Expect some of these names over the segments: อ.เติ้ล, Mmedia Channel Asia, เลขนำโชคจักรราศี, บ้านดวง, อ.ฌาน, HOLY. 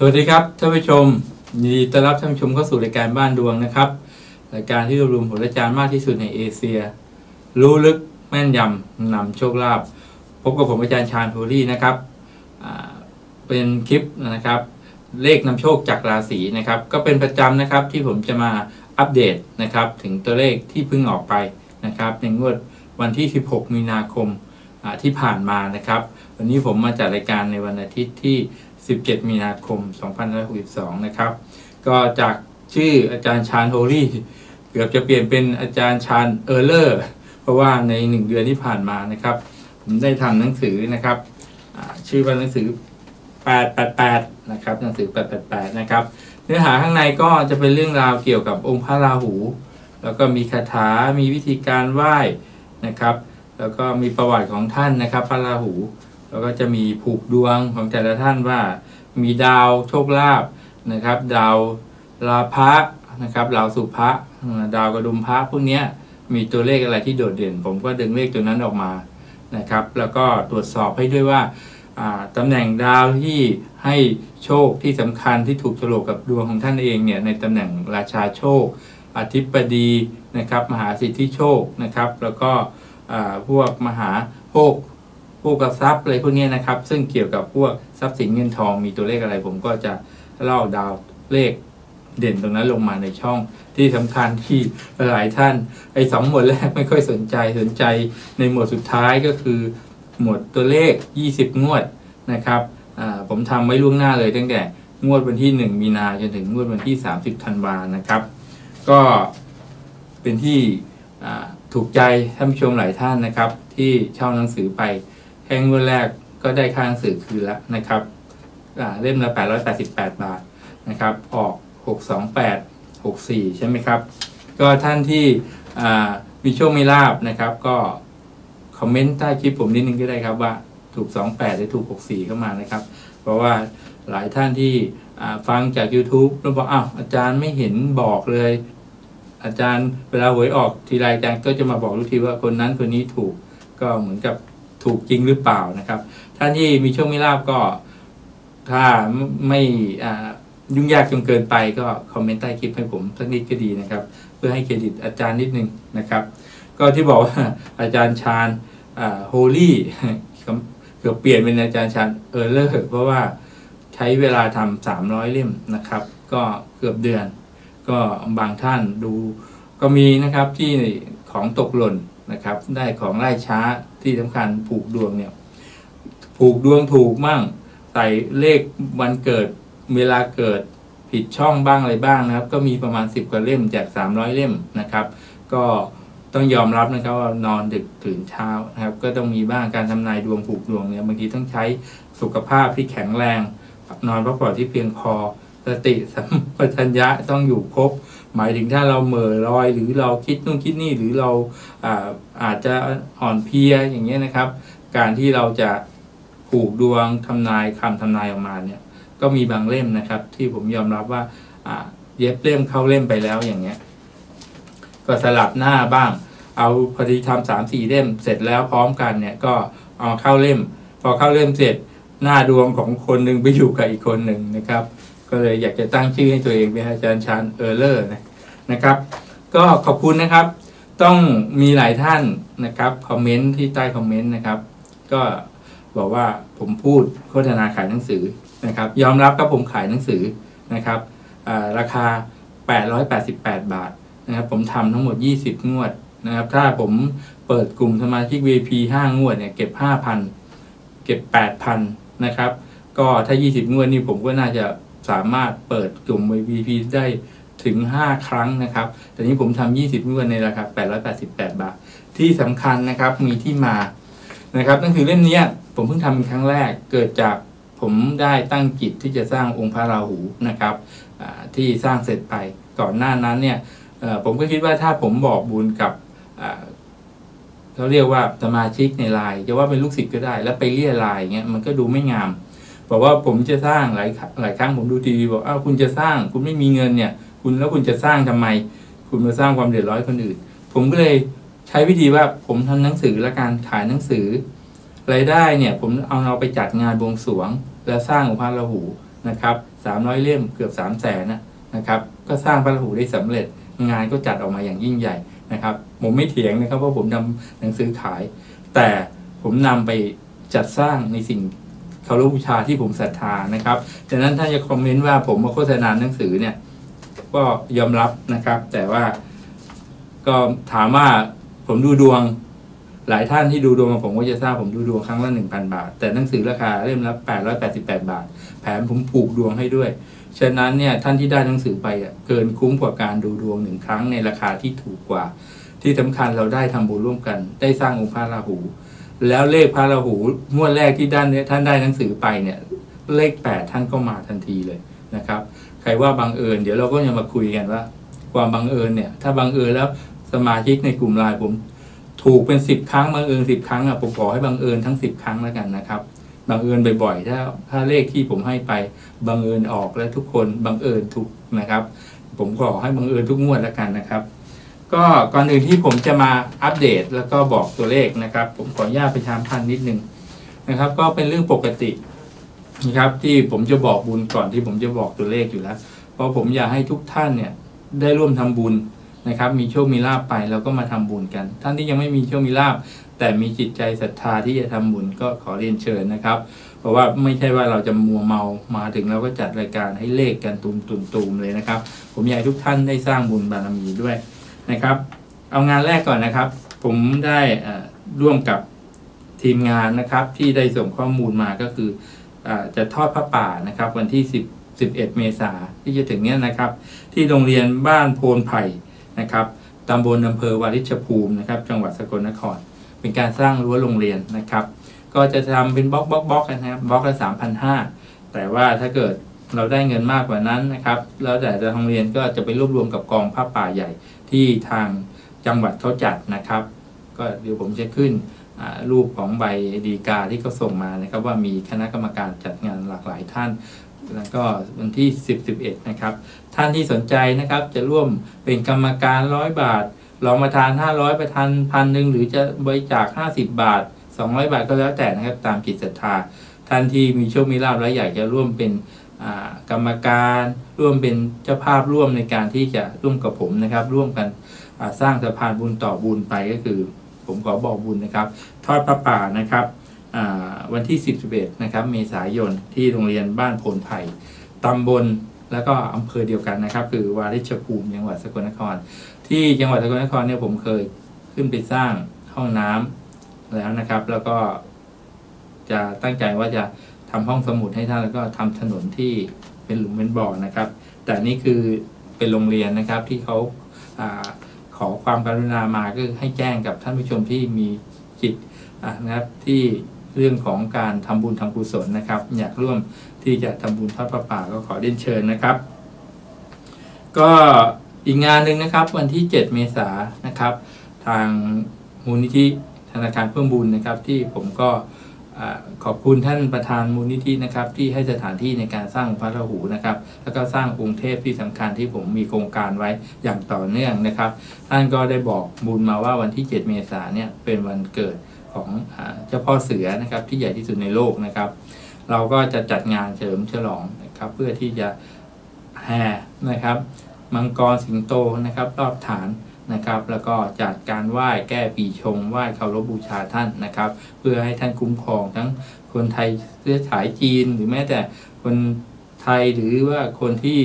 สวัสดีครับท่านผู้ชมยินดีต้อนรับท่านผู้ชมเข้าสู่รายการบ้านดวงนะครับรายการที่รวบรวมผลอาจารย์มากที่สุดในเอเชียรู้ลึกแม่นยำนำโชคลาภพบกับผมอาจารย์ชาญ HOLYนะครับเป็นคลิปนะครับเลขนำโชคจากราศีนะครับก็เป็นประจำนะครับที่ผมจะมาอัปเดตนะครับถึงตัวเลขที่เพิ่งออกไปนะครับในงวดวันที่16มีนาคมที่ผ่านมานะครับวันนี้ผมมาจัดรายการในวันอาทิตย์ที่17มีนาคม2562นะครับก็จากชื่ออาจารย์ชาญ HOLYเกือบจะเปลี่ยนเป็นอาจารย์ชาญเลอร์เพราะว่าใน1เดือนที่ผ่านมานะครับผมได้ทำหนังสือนะครับชื่อว่าหนังสือ888นะครับหนังสือ888นะครับเนื้อหาข้างในก็จะเป็นเรื่องราวเกี่ยวกับองค์พระราหูแล้วก็มีคาถามีวิธีการไหว้นะครับแล้วก็มีประวัติของท่านนะครับพระราหูแล้วก็จะมีผูกดวงของแต่ละท่านว่ามีดาวโชคลาภนะครับดาวราพะนะครับดาวสุภะดาวกระดุมพระพวกนี้มีตัวเลขอะไรที่โดดเด่นผมก็ดึงเลขตัวนั้นออกมานะครับแล้วก็ตรวจสอบให้ด้วยว่าตำแหน่งดาวที่ให้โชคที่สำคัญที่ถูกโฉลกกับดวงของท่านเองเนี่ยในตำแหน่งราชาโชคอธิปดีนะครับมหาสิทธิโชคนะครับแล้วก็พวกมหาโภคพวกกระซับอะไรพวกนี้นะครับซึ่งเกี่ยวกับพวกทรัพย์สินเงินทองมีตัวเลขอะไรผมก็จะเล่าดาวเลขเด่นตรงนั้นลงมาในช่องที่สำคัญที่หลายท่านไอ้2หมวดแรกไม่ค่อยสนใจในหมวดสุดท้ายก็คือหมวดตัวเลข20งวดนะครับผมทำไว้ล่วงหน้าเลยตั้งแต่งวดวันที่1มีนาจนถึงงวดวันที่30ธันวานะครับก็เป็นที่ถูกใจท่านผู้ชมหลายท่านนะครับที่เช่าหนังสือไปแค่งวดแรกก็ได้ค่าหนังสือคืนแล้วนะครับเล่มละ888บาทนะครับออก62864ใช่ไหมครับก็ท่านที่มีโชคมีลาภนะครับก็คอมเมนต์ใต้คลิปผมนิดนึงก็ได้ครับว่าถูก28หรือถูก64เข้ามานะครับเพราะว่าหลายท่านที่ฟังจาก YouTube แล้วบอกอ้าวอาจารย์ไม่เห็นบอกเลยอาจารย์เวลาหวยออกทีไรอาจารย์ก็จะมาบอกทุกทีว่าคนนั้นคนนี้ถูกก็เหมือนกับถูกจริงหรือเปล่านะครับท่านที่มีโชคมีลาภก็ถ้าไม่ยุ่งยากจนเกินไปก็คอมเมนต์ใต้คลิปให้ผมสักนิดก็ดีนะครับเพื่อให้เครดิตอาจารย์นิดนึงนะครับก็ที่บอกว่าอาจารย์ชาญHOLYเกือบเปลี่ยนเป็นอาจารย์ชาญเลอร์เพราะว่าใช้เวลาทำ300เล่มนะครับก็เกือบเดือนก็บางท่านดูก็มีนะครับที่ของตกหล่นนะครับได้ของไล่ช้าที่สำคัญผูกดวงเนี่ยผูกดวงถูกมั่งใส่เลขวันเกิดเวลาเกิดผิดช่องบ้างอะไรบ้างนะครับก็มีประมาณ10กว่าเล่มจาก300เล่มนะครับก็ต้องยอมรับนะครับว่านอนดึกตื่นเช้านะครับก็ต้องมีบ้างการทำนายดวงผูกดวงเนี่ยบางทีต้องใช้สุขภาพที่แข็งแรงนอนพักผ่อนที่เพียงพอสติสัมปชัญญะต้องอยู่ครบหมายถึงถ้าเราเหม่อลอยหรือเราคิดนู่นคิดนี่หรือเราอาจจะอ่อนเพลียอย่างเงี้ยนะครับการที่เราจะผูกดวงทำนายคำทำนายออกมาเนี่ยก็มีบางเล่มนะครับที่ผมยอมรับว่าเย็บเล่มเข้าเล่มไปแล้วอย่างเงี้ยก็สลับหน้าบ้างเอาพอดีทำ3-4เล่มเสร็จแล้วพร้อมกันเนี่ยก็เอาเข้าเล่มพอเข้าเล่มเสร็จหน้าดวงของคนหนึ่งไปอยู่กับอีกคนหนึ่งนะครับก็เลยอยากจะตั้งชื่อให้ตัวเองเป็นอาจารย์ชาญเลอร์นะครับก็ขอบคุณนะครับต้องมีหลายท่านนะครับคอมเมนต์ที่ใต้คอมเมนต์นะครับก็บอกว่าผมพูดโฆษณาขายหนังสือนะครับยอมรับครับผมขายหนังสือนะครับราคา888บาทนะครับผมทำทั้งหมด20งวดนะครับถ้าผมเปิดกลุ่มสมาชิก VIP 5 งวดเนี่ยเก็บ 5,000 เก็บ 8,000 นะครับก็ถ้า20งวดนี่ผมก็น่าจะสามารถเปิดกลุ่ม VIP ได้ถึง5ครั้งนะครับแต่นี้ผมทำ20งวดในราคา888บาทที่สำคัญนะครับมีที่มานะครับนั่นคือเล่มนี้ผมเพิ่งทำเป็นครั้งแรกเกิดจากผมได้ตั้งจิตที่จะสร้างองค์พระราหูนะครับที่สร้างเสร็จไปก่อนหน้านั้นเนี่ยผมก็คิดว่าถ้าผมบอกบุญกับเขาเรียกว่าสมาชิกในไลน์จะว่าเป็นลูกศิษย์ก็ได้แล้วไปเรียไลน์เงี้ยมันก็ดูไม่งามบอกว่าผมจะสร้างหลายครั้งผมดูทีวีบอกอ้าวคุณจะสร้างคุณไม่มีเงินเนี่ยคุณจะสร้างทำไมคุณมาสร้างความเดือดร้อนคนอื่นผมก็เลยใช้วิธีว่าผมทำหนังสือและการขายหนังสือรายได้เนี่ยผมเอาไปจัดงานบวงสรวงและสร้างองค์พระราหู นะครับ300เล่มเกือบ300,000นะครับก็สร้างพระราหูได้สำเร็จงานก็จัดออกมาอย่างยิ่งใหญ่นะครับผมไม่เถียงนะครับเพราะผมนำหนังสือขายแต่ผมนำไปจัดสร้างในสิ่งเคารพบูชาที่ผมศรัทธานะครับฉะนั้นถ้าจะคอมเมนต์ว่าผมมาโฆษณาหนังสือเนี่ยก็ยอมรับนะครับแต่ว่าก็ถามว่าผมดูดวงหลายท่านที่ดูดวงกับผมก็จะทราบผมดูดวงครั้งละ 1,000 บาทแต่หนังสือราคาเล่มละ888 บาทแถมผมผูกดวงให้ด้วยฉะนั้นเนี่ยท่านที่ได้หนังสือไปเกินคุ้มกว่าการดูดวง1ครั้งในราคาที่ถูกกว่าที่สำคัญเราได้ทำบุญร่วมกันได้สร้างองค์พระราหูแล้วเลขพระราหูงวดแรกที่ด้านนี้ท่านได้หนังสือไปเนี่ยเลข8ท่านก็มาทันทีเลยนะครับใครว่าบังเอิญเดี๋ยวเราก็จะมาคุยกันว่าความบังเอิญเนี่ยถ้าบังเอิญแล้วสมาชิกในกลุ่มไลน์ผมถูกเป็น10ครั้งบังเอิญ10ครั้งอ่ะผมขอให้บังเอิญทั้ง10ครั้งแล้วกันนะครับบังเอิญบ่อยๆถ้าเลขที่ผมให้ไปบังเอิญออกและทุกคนบังเอิญถูกนะครับผมขอให้บังเอิญทุกงวดแล้วกันนะครับก็ก่อนอื่นที่ผมจะมาอัปเดตแล้วก็บอกตัวเลขนะครับผมขออนุญาตไปทำพันนิดนึงนะครับก็เป็นเรื่องปกตินะครับที่ผมจะบอกบุญก่อนที่ผมจะบอกตัวเลขอยู่แล้วเพราะผมอยากให้ทุกท่านเนี่ยได้ร่วมทำบุญนะครับมีโชคมีลาภไปแล้วก็มาทำบุญกันท่านที่ยังไม่มีโชคมีลาภแต่มีจิตใจศรัทธาที่จะทำบุญก็ขอเรียนเชิญนะครับเพราะว่าไม่ใช่ว่าเราจะมัวเมามาถึงเราก็จัดรายการให้เลขกันตุมๆเลยนะครับผมอยากให้ทุกท่านได้สร้างบุญบารมีด้วยนะครับเอางานแรกก่อนนะครับผมได้ร่วมกับทีมงานนะครับที่ได้ส่งข้อมูลมาก็คือจะทอดพระป่านะครับวันที่11เมษายนที่จะถึงนี้นะครับที่โรงเรียนบ้านโพนไผ่นะครับตำบลอำเภอวาริชภูมินะครับจังหวัดสกลนครเป็นการสร้างรั้วโรงเรียนนะครับก็จะทำเป็นบล็อกนะครับบล็อกละ 3,500 แต่ว่าถ้าเกิดเราได้เงินมากกว่านั้นนะครับแล้วแต่ทางโรงเรียนก็จะไปรวบรวมกับกองผ้าป่าใหญ่ที่ทางจังหวัดเขาจัดนะครับก็เดี๋ยวผมจะขึ้นรูปของใบดีกาที่เขาส่งมานะครับว่ามีคณะกรรมการจัดงานหลากหลายท่านแล้วก็วันที่11นะครับท่านที่สนใจนะครับจะร่วมเป็นกรรมการ100 บาทรองประธาน500ประธาน1,000หรือจะบริจาค50 บาท200 บาทก็แล้วแต่นะครับตามจิตศรัทธาท่านที่มีโชคมีลาภและอยากจะร่วมเป็นกรรมการร่วมเป็นเจ้าภาพร่วมในการที่จะร่วมกับผมนะครับร่วมกันสร้างสะพานบุญต่อบุญไปก็คือผมขอบอกบุญนะครับทอดพระป่านะครับวันที่11นะครับเมษายนที่โรงเรียนบ้านโพนไผ่ตำบลแล้วก็อำเภอเดียวกันนะครับคือวาริชภูมิจังหวัดสกลนครที่จังหวัดสกลนครเนี่ยผมเคยขึ้นไปสร้างห้องน้ำแล้วนะครับแล้วก็จะตั้งใจว่าจะทำห้องสมุดให้ท่านแล้วก็ทำถนนที่เป็นหลุมเป็นบ่อนะครับแต่นี่คือเป็นโรงเรียนนะครับที่เขาขอความกรุณามาก็ให้แจ้งกับท่านผู้ชมที่มีจิตนะครับที่เรื่องของการทำบุญทำกุศลนะครับอยากร่วมที่จะทำบุญทอดพระป่าก็ขอเรียนเชิญนะครับก็อีกงานหนึ่งนะครับวันที่7เมษายนนะครับทางมูลนิธิธนาคารเพื่อบุญนะครับที่ผมก็ขอบคุณท่านประธานมูลนิธินะครับที่ให้สถานที่ในการสร้างพระราหูนะครับแล้วก็สร้างองค์เทพที่สำคัญที่ผมมีโครงการไว้อย่างต่อเนื่องนะครับท่านก็ได้บอกบุญมาว่าวันที่7เมษายนเนี่ยเป็นวันเกิดของเจ้าพ่อเสือนะครับที่ใหญ่ที่สุดในโลกนะครับเราก็จะจัดงานเฉลิมฉลองนะครับเพื่อที่จะแห่นะครับมังกรสิงโตนะครับรอบฐานนะครับแล้วก็จัดการไหว้แก้ปีชงไหว้เคารพบูชาท่านนะครับเพื่อให้ท่านคุ้มครองทั้งคนไทยเชื้อสายจีนหรือแม้แต่คนไทยหรือว่าคนที่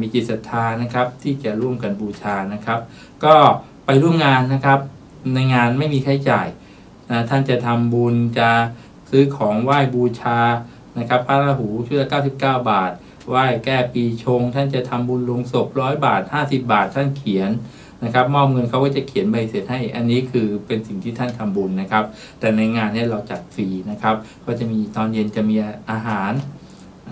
มีจิตศรัทธานะครับที่จะร่วมกันบูชานะครับก็ไปร่วมงานนะครับในงานไม่มีค่าใช้จ่ายนะท่านจะทำบุญจะซื้อของไหว้บูชานะครับพระราหูชุดละ99 บาทไหว้แก้ปีชงท่านจะทำบุญลงศพ100 บาท50 บาทท่านเขียนนะครับมอบเงินเขาก็จะเขียนใบเสร็จให้อันนี้คือเป็นสิ่งที่ท่านทำบุญนะครับแต่ในงานนี้เราจัดฟรีนะครับก็จะมีตอนเย็นจะมีอาหาร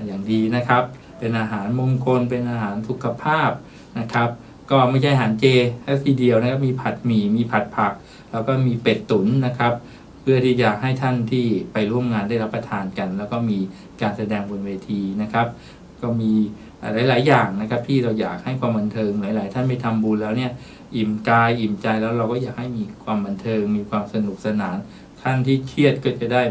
อย่างดีนะครับเป็นอาหารมงคลเป็นอาหารสุขภาพนะครับก็ไม่ใช่อาหารเจแค่ทีเดียวนะครับมีผัดหมี่มีผัดผักแล้วก็มีเป็ดตุ๋นนะครับเพื่อที่จะให้ท่านที่ไปร่วมงานได้รับประทานกันแล้วก็มีการแสดงบนเวทีนะครับก็มีหลายๆอย่างนะครับที่เราอยากให้ความบันเทิงหลายๆท่านไปทำบุญแล้วเนี่ยอิ่มกายอิ่มใจแล้วเราก็อยากให้มีความบันเทิงมีความสนุกสนานท่านที่เครียดก็จะได้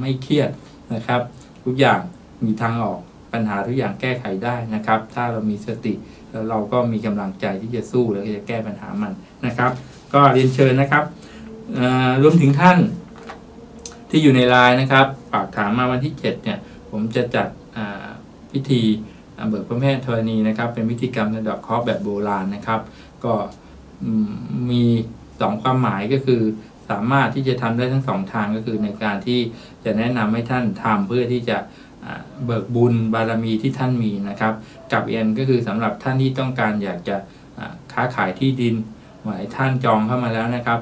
ไม่เครียดนะครับทุกอย่างมีทางออก ปัญหาทุกอย่างแก้ไขได้นะครับถ้าเรามีสติแล้วเราก็มีกำลังใจที่จะสู้แล้วก็จะแก้ปัญหามันนะครับก็เรียนเชิญนะครับรวมถึงท่านที่อยู่ในไลน์นะครับฝากถามมาวันที่7เนี่ยผมจะจัดพิธีเบิกพระแม่ธรณีนะครับเป็นพิธีกรรมสะเดาะเคราะห์แบบโบราณนะครับก็มี2ความหมายก็คือสามารถที่จะทำได้ทั้ง2ทางก็คือในการที่จะแนะนำให้ท่านทำเพื่อที่จะเบิกบุญบารมีที่ท่านมีนะครับกับเอ็นก็คือสำหรับท่านที่ต้องการอยากจะค้าขายที่ดินหมายท่านจองเข้ามาแล้วนะครับ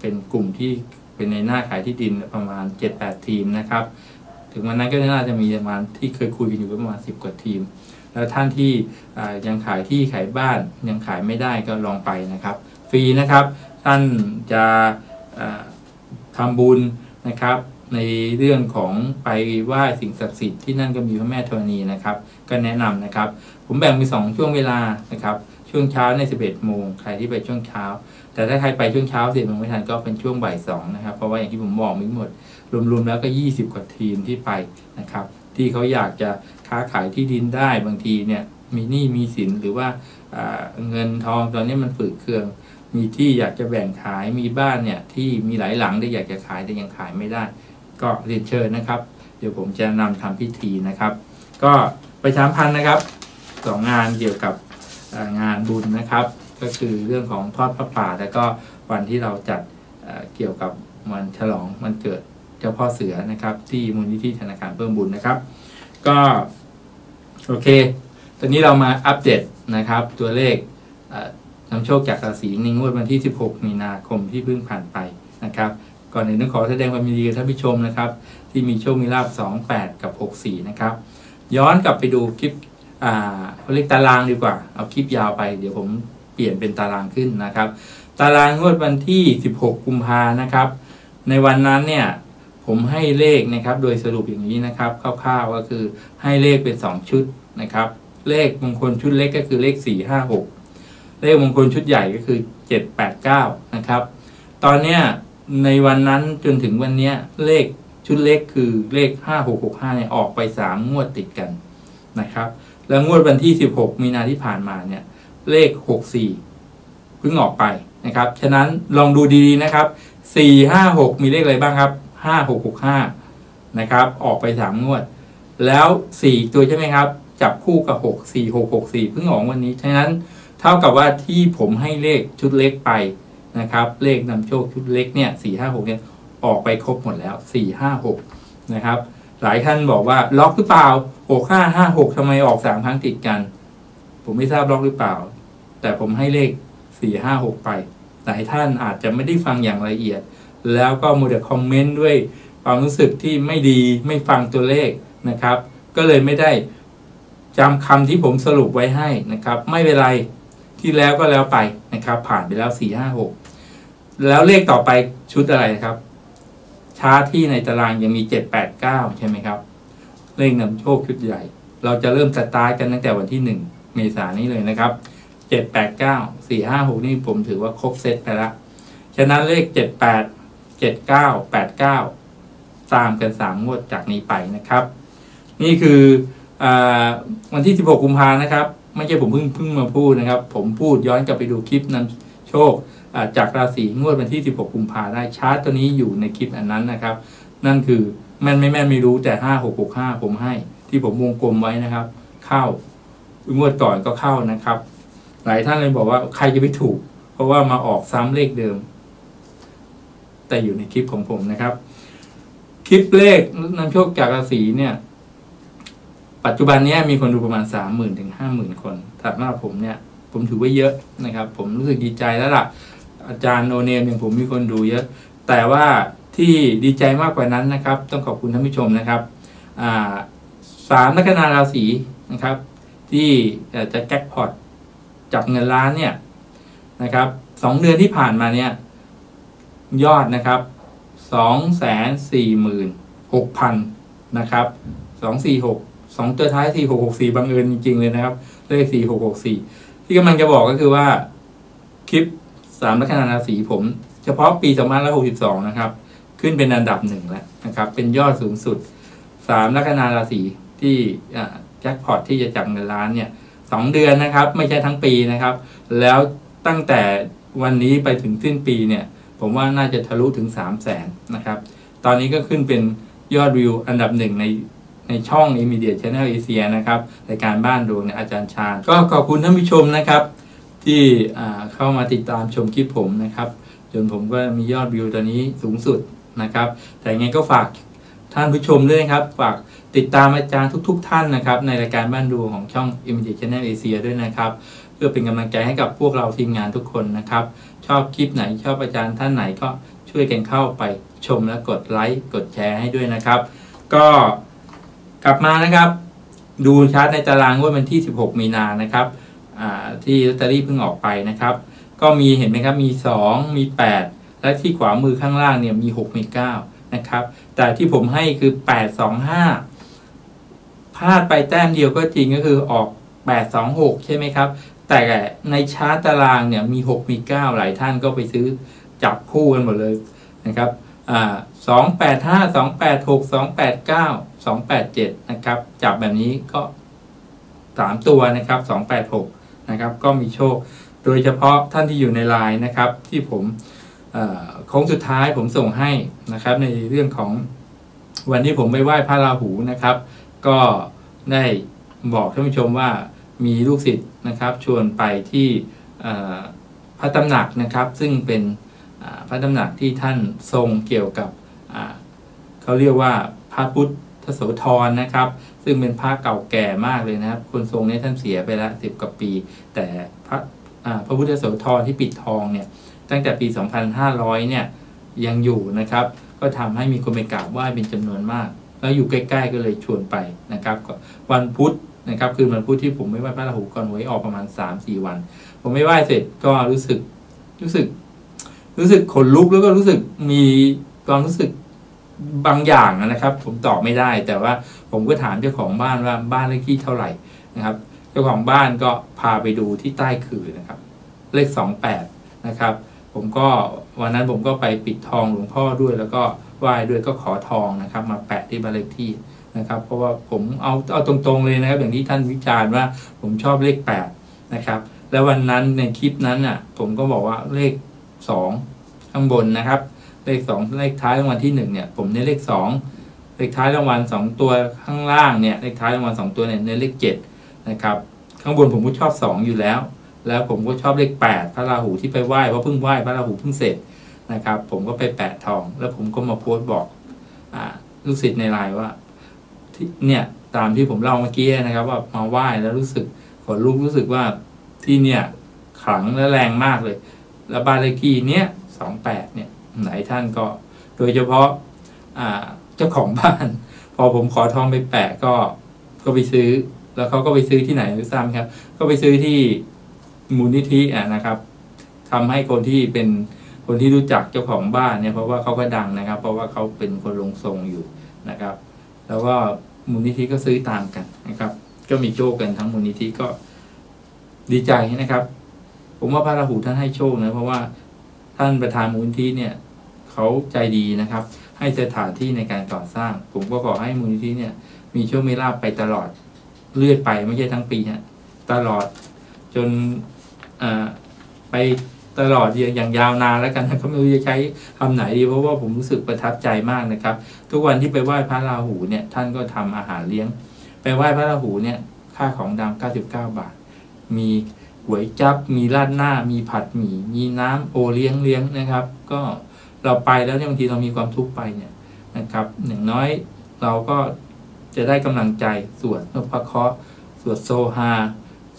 เป็นกลุ่มที่เป็นในหน้าขายที่ดินประมาณ 7-8 ทีมนะครับถึงวันนั้นก็น่าจะมีประมาณที่เคยคุยกันอยู่ประมาณ10 กว่าทีมแล้วท่านที่ยังขายที่ขายบ้านยังขายไม่ได้ก็ลองไปนะครับฟรีนะครับท่านจะทำบุญนะครับในเรื่องของไปไหว้สิ่งศักดิ์สิทธิ์ที่นั่นก็มีพระแม่ธรณีนะครับก็แนะนำนะครับผมแบ่งเป็น2ช่วงเวลานะครับช่วงเช้าใน11 โมงใครที่ไปช่วงเช้าแต่ถ้าใครไปช่วงเช้า10 โมงไม่ทันก็เป็นช่วงบ่าย 2นะครับเพราะว่าอย่างที่ผมบอกมีหมดรวมๆแล้วก็20 กว่าทีมที่ไปนะครับที่เขาอยากจะค้าขายที่ดินได้บางทีเนี่ยมีหนี้มีสินหรือว่าเงินทองตอนนี้มันฝืดเคืองมีที่อยากจะแบ่งขายมีบ้านเนี่ยที่มีหลายหลังที่อยากจะขายแต่ยังขายไม่ได้ก็เรียนเชิญนะครับเดี๋ยวผมจะนำทำพิธีนะครับก็ประชาสัมพันธ์นะครับ2 งานเกี่ยวกับงานบุญนะครับก็คือเรื่องของทอดพระป่าแล้วก็วันที่เราจัดเกี่ยวกับวันฉลองวันเกิดเจ้าพ่อเสือนะครับที่มูลนิธิธนาคารเพิ่มบุญนะครับก็โอเคตอนนี้เรามาอัปเดตนะครับตัวเลขนำโชคจากราศีในงวดวันที่ 16 มีนาคมที่เพิ่งผ่านไปนะครับก่อนอื่นต้องขอแสดงความยินดีกับท่านผู้ชมนะครับที่มีโชคมีลาภ28 กับ 64 นะครับย้อนกลับไปดูคลิปเขาเรียกตารางดีกว่าเอาคลิปยาวไปเดี๋ยวผมเปลี่ยนเป็นตารางขึ้นนะครับตารางงวดวันที่16 กุมภานะครับในวันนั้นเนี่ยผมให้เลขนะครับโดยสรุปอย่างนี้นะครับคร่าวๆก็คือให้เลขเป็น2ชุดนะครับเลขมงคลชุดเล็กก็คือเลข456เลขมงคลชุดใหญ่ก็คือ789นะครับตอนเนี้ยในวันนั้นจนถึงวันนี้เลขชุดเล็กคือเลข5665เนี่ยออกไป3 งวดติดกันนะครับแล้วงวดวันที่16 มีนาที่ผ่านมาเนี่ยเลข64เพิ่งออกไปนะครับฉะนั้นลองดูดีๆนะครับ456มีเลขอะไรบ้างครับ5665นะครับออกไป3 งวดแล้ว4ตัวใช่ไหมครับจับคู่กับ64664เพิ่งออกวันนี้ฉะนั้นเท่ากับว่าที่ผมให้เลขชุดเล็กไปนะครับเลขนำโชคชุดเล็กเนี่ย456เนี่ยออกไปครบหมดแล้ว456นะครับหลายท่านบอกว่าล็อกหรือเปล่า6556ทำไมออก3 ครั้งติดกันผมไม่ทราบล็อกหรือเปล่าแต่ผมให้เลข456ไปหลายท่านอาจจะไม่ได้ฟังอย่างละเอียดแล้วก็มัวแต่คอมเมนต์ด้วยความรู้สึกที่ไม่ดีไม่ฟังตัวเลขนะครับก็เลยไม่ได้จำคำที่ผมสรุปไว้ให้นะครับไม่เป็นไรที่แล้วก็แล้วไปนะครับผ่านไปแล้ว456แล้วเลขต่อไปชุดอะไรครับชาร์ตที่ในตารางยังมี789ใช่ไหมครับเลขนำโชคชุดใหญ่เราจะเริ่มสตาร์ทกันตั้งแต่วันที่1 เมษายนนี้เลยนะครับ789 456นี่ผมถือว่าครบเซตไปแล้วฉะนั้นเลข78 79 89ตามกัน3 งวดจากนี้ไปนะครับนี่คือวันที่16 กุมภานะครับไม่ใช่ผมเพิ่งมาพูดนะครับผมพูดย้อนกลับไปดูคลิปนำโชคจากราศีงวดวันที่16 กุมภาได้ชาร์ตตัวนี้อยู่ในคลิปอันนั้นนะครับนั่นคือแม่นไม่แม่นไม่รู้แต่5665ผมให้ที่ผมวงกลมไว้นะครับเข้างวดก่อนก็เข้านะครับหลายท่านเลยบอกว่าใครจะไปถูกเพราะว่ามาออกซ้ำเลขเดิมแต่อยู่ในคลิปของผมนะครับคลิปเลขนำโชคจากราศีเนี่ยปัจจุบันนี้มีคนดูประมาณ 30,000 ถึง 50,000 คนสำหรับผมเนี่ยผมถือว่าเยอะนะครับผมรู้สึกดีใจแล้วล่ะอาจารย์โนเนมอย่างผมมีคนดูเยอะแต่ว่าที่ดีใจมากกว่านั้นนะครับต้องขอบคุณท่านผู้ชมนะครับ3 ลัคนาราศีนะครับที่จะแจ็คพอตจับเงินล้านเนี่ยนะครับ2 เดือนที่ผ่านมาเนี่ยยอดนะครับ 246,000 นะครับ246 2ตัวท้าย4664บังเอิญจริงๆเลยนะครับเลข4664ที่กำลังจะบอกก็คือว่าคลิป3 ลัคนาราศีผมเฉพาะปี2562นะครับขึ้นเป็นอันดับ 1แล้วนะครับเป็นยอดสูงสุด3 ลัคนาราศีที่ แจ็คพอตที่จะจับเงินล้านเนี่ย2 เดือนนะครับไม่ใช่ทั้งปีนะครับแล้วตั้งแต่วันนี้ไปถึงสิ้นปีเนี่ยผมว่าน่าจะทะลุถึง 300,000 นะครับตอนนี้ก็ขึ้นเป็นยอดวิวอันดับ1ในช่อง Immediate Channel Asia นะครับรายการบ้านดวงอาจารย์ชาญก็ขอบคุณท่านผู้ชมนะครับที่เข้ามาติดตามชมคลิปผมนะครับจนผมก็มียอดวิวตอนนี้สูงสุดนะครับแต่ยังไงก็ฝากท่านผู้ชมด้วยนะครับฝากติดตามอาจารย์ทุกท่านนะครับในรายการบ้านดวงของช่อง Immediate Channel Asia ด้วยนะครับเพื่อเป็นกำลังใจให้กับพวกเราทีมงานทุกคนนะครับชอบคลิปไหนชอบอาจารย์ท่านไหนก็ช่วยกันเข้าไปชมและกดไลค์กดแชร์ให้ด้วยนะครับก็กลับมานะครับดูชาร์ตในตารางว่าวันที่16 มีนานะครับที่ลอตเตอรี่เพิ่งออกไปนะครับก็มีเห็นไหมครับมี2มี8และที่ขวามือข้างล่างเนี่ยมี6มี9นะครับแต่ที่ผมให้คือ825พลาดไปแต้มเดียวก็จริงก็คือออก826ใช่ไหมครับแต่ในชาร์ตตารางเนี่ยมี6มี9หลายท่านก็ไปซื้อจับคู่กันหมดเลยนะครับ285 286 289 287นะครับจับแบบนี้ก็3 ตัวนะครับ286นะครับก็มีโชคโดยเฉพาะท่านที่อยู่ในไลน์นะครับที่ผมโค้งสุดท้ายผมส่งให้นะครับในเรื่องของวันที่ผมไปไหว้พระราหูนะครับก็ได้บอกท่านผู้ชมว่ามีลูกศิษย์นะครับชวนไปที่พระตำหนักนะครับซึ่งเป็นพระตำหนักที่ท่านทรงเกี่ยวกับเขาเรียกว่าพระพุทธโสธรนะครับซึ่งเป็นพระเก่าแก่มากเลยนะครับคนทรงนี้ท่านเสียไปละ10 กว่าปีแต่พระพุทธโสธรที่ปิดทองเนี่ยตั้งแต่ปี 2500 เนี่ยยังอยู่นะครับก็ทำให้มีคนไปกราบไหว้เป็นจำนวนมากแล้วอยู่ใกล้ๆก็เลยชวนไปนะครับวันพุธนะครับคืนวันพุธที่ผมไม่ไหว้พระราหูก่อนหวยออกประมาณ 3-4 วันผมไม่ไหว้เสร็จก็รู้สึกขนลุกแล้วก็รู้สึกมีความรู้สึกบางอย่างนะครับผมตอบไม่ได้แต่ว่าผมก็ถามเจ้าของบ้านว่าบ้านเลขที่เท่าไหร่นะครับเจ้าของบ้านก็พาไปดูที่ใต้ขื่อนะครับเลข28นะครับผมก็วันนั้นผมก็ไปปิดทองหลวงพ่อด้วยแล้วก็ไหว้ด้วยก็ขอทองนะครับมาแปะที่บ้านเลขที่นะครับเพราะว่าผมเอาตรงๆเลยนะครับอย่างที่ท่านวิจารณ์ว่าผมชอบเลข8นะครับแล้ววันนั้นในคลิปนั้นอ่ะผมก็บอกว่าเลข2ข้างบนนะครับเลข2เลขท้ายรางวัลที่1เนี่ยผมเน้นเลข2เลขท้ายรางวัล2 ตัวข้างล่างเนี่ยเลขท้ายรางวัล2 ตัวเนี่ยเน้นเลข7นะครับข้างบนผมก็ชอบ2อยู่แล้วแล้วผมก็ชอบเลข8พระราหูที่ไปไหว้เพราะเพิ่งไหว้พระราหูเพิ่งเสร็จนะครับผมก็ไปแปะทองแล้วผมก็มาโพสต์บอกลูกศิษย์ในไลน์ว่าเนี่ยตามที่ผมเล่าเมื่อกี้นะครับว่ามาไหว้แล้วรู้สึกขนลุกรู้สึกว่าที่เนี่ยขลังและแรงมากเลยแล้วบ้านเลขที่เนี้ย28เนี่ยหลายท่านก็โดยเฉพาะเจ้าของบ้านพอผมขอทองไปแปะก็ไปซื้อแล้วเขาก็ไปซื้อที่ไหนหรือซ้ำครับก็ไปซื้อที่มูลนิธินะครับทำให้คนที่เป็นคนที่รู้จักเจ้าของบ้านเนี่ยเพราะว่าเขาก็ดังนะครับเพราะว่าเขาเป็นคนลงทรงอยู่นะครับแล้วก็มูลนิธิก็ซื้อตามกันนะครับก็มีโชคกันทั้งมูลนิธิก็ดีใจนะครับผมว่าพระราหูท่านให้โชคนะเพราะว่าท่านประธานมูลนิธิเนี่ยเขาใจดีนะครับให้สถานที่ในการก่อสร้างผมก็ขอให้มูลนิธิเนี่ยมีโชคมีลาภไปตลอดเลื่อยไปไม่ใช่ทั้งปีฮะตลอดจนไปตลอดอย่างยาวนานแล้วกันเขาไม่รู้จะใช้คำไหนดีเพราะว่าผมรู้สึกประทับใจมากนะครับทุกวันที่ไปไหว้พระราหูเนี่ยท่านก็ทำอาหารเลี้ยงไปไหว้พระราหูเนี่ยค่าของดำ99 บาทมีก๋วยจั๊บมีราดหน้ามีผัดหมี่มีน้ำโอเลี้ยงนะครับก็เราไปแล้วเนี่ยบางทีเรามีความทุกข์ไปเนี่ยนะครับอย่างน้อยเราก็จะได้กำลังใจสวดนพเคราะห์สวดโซฮา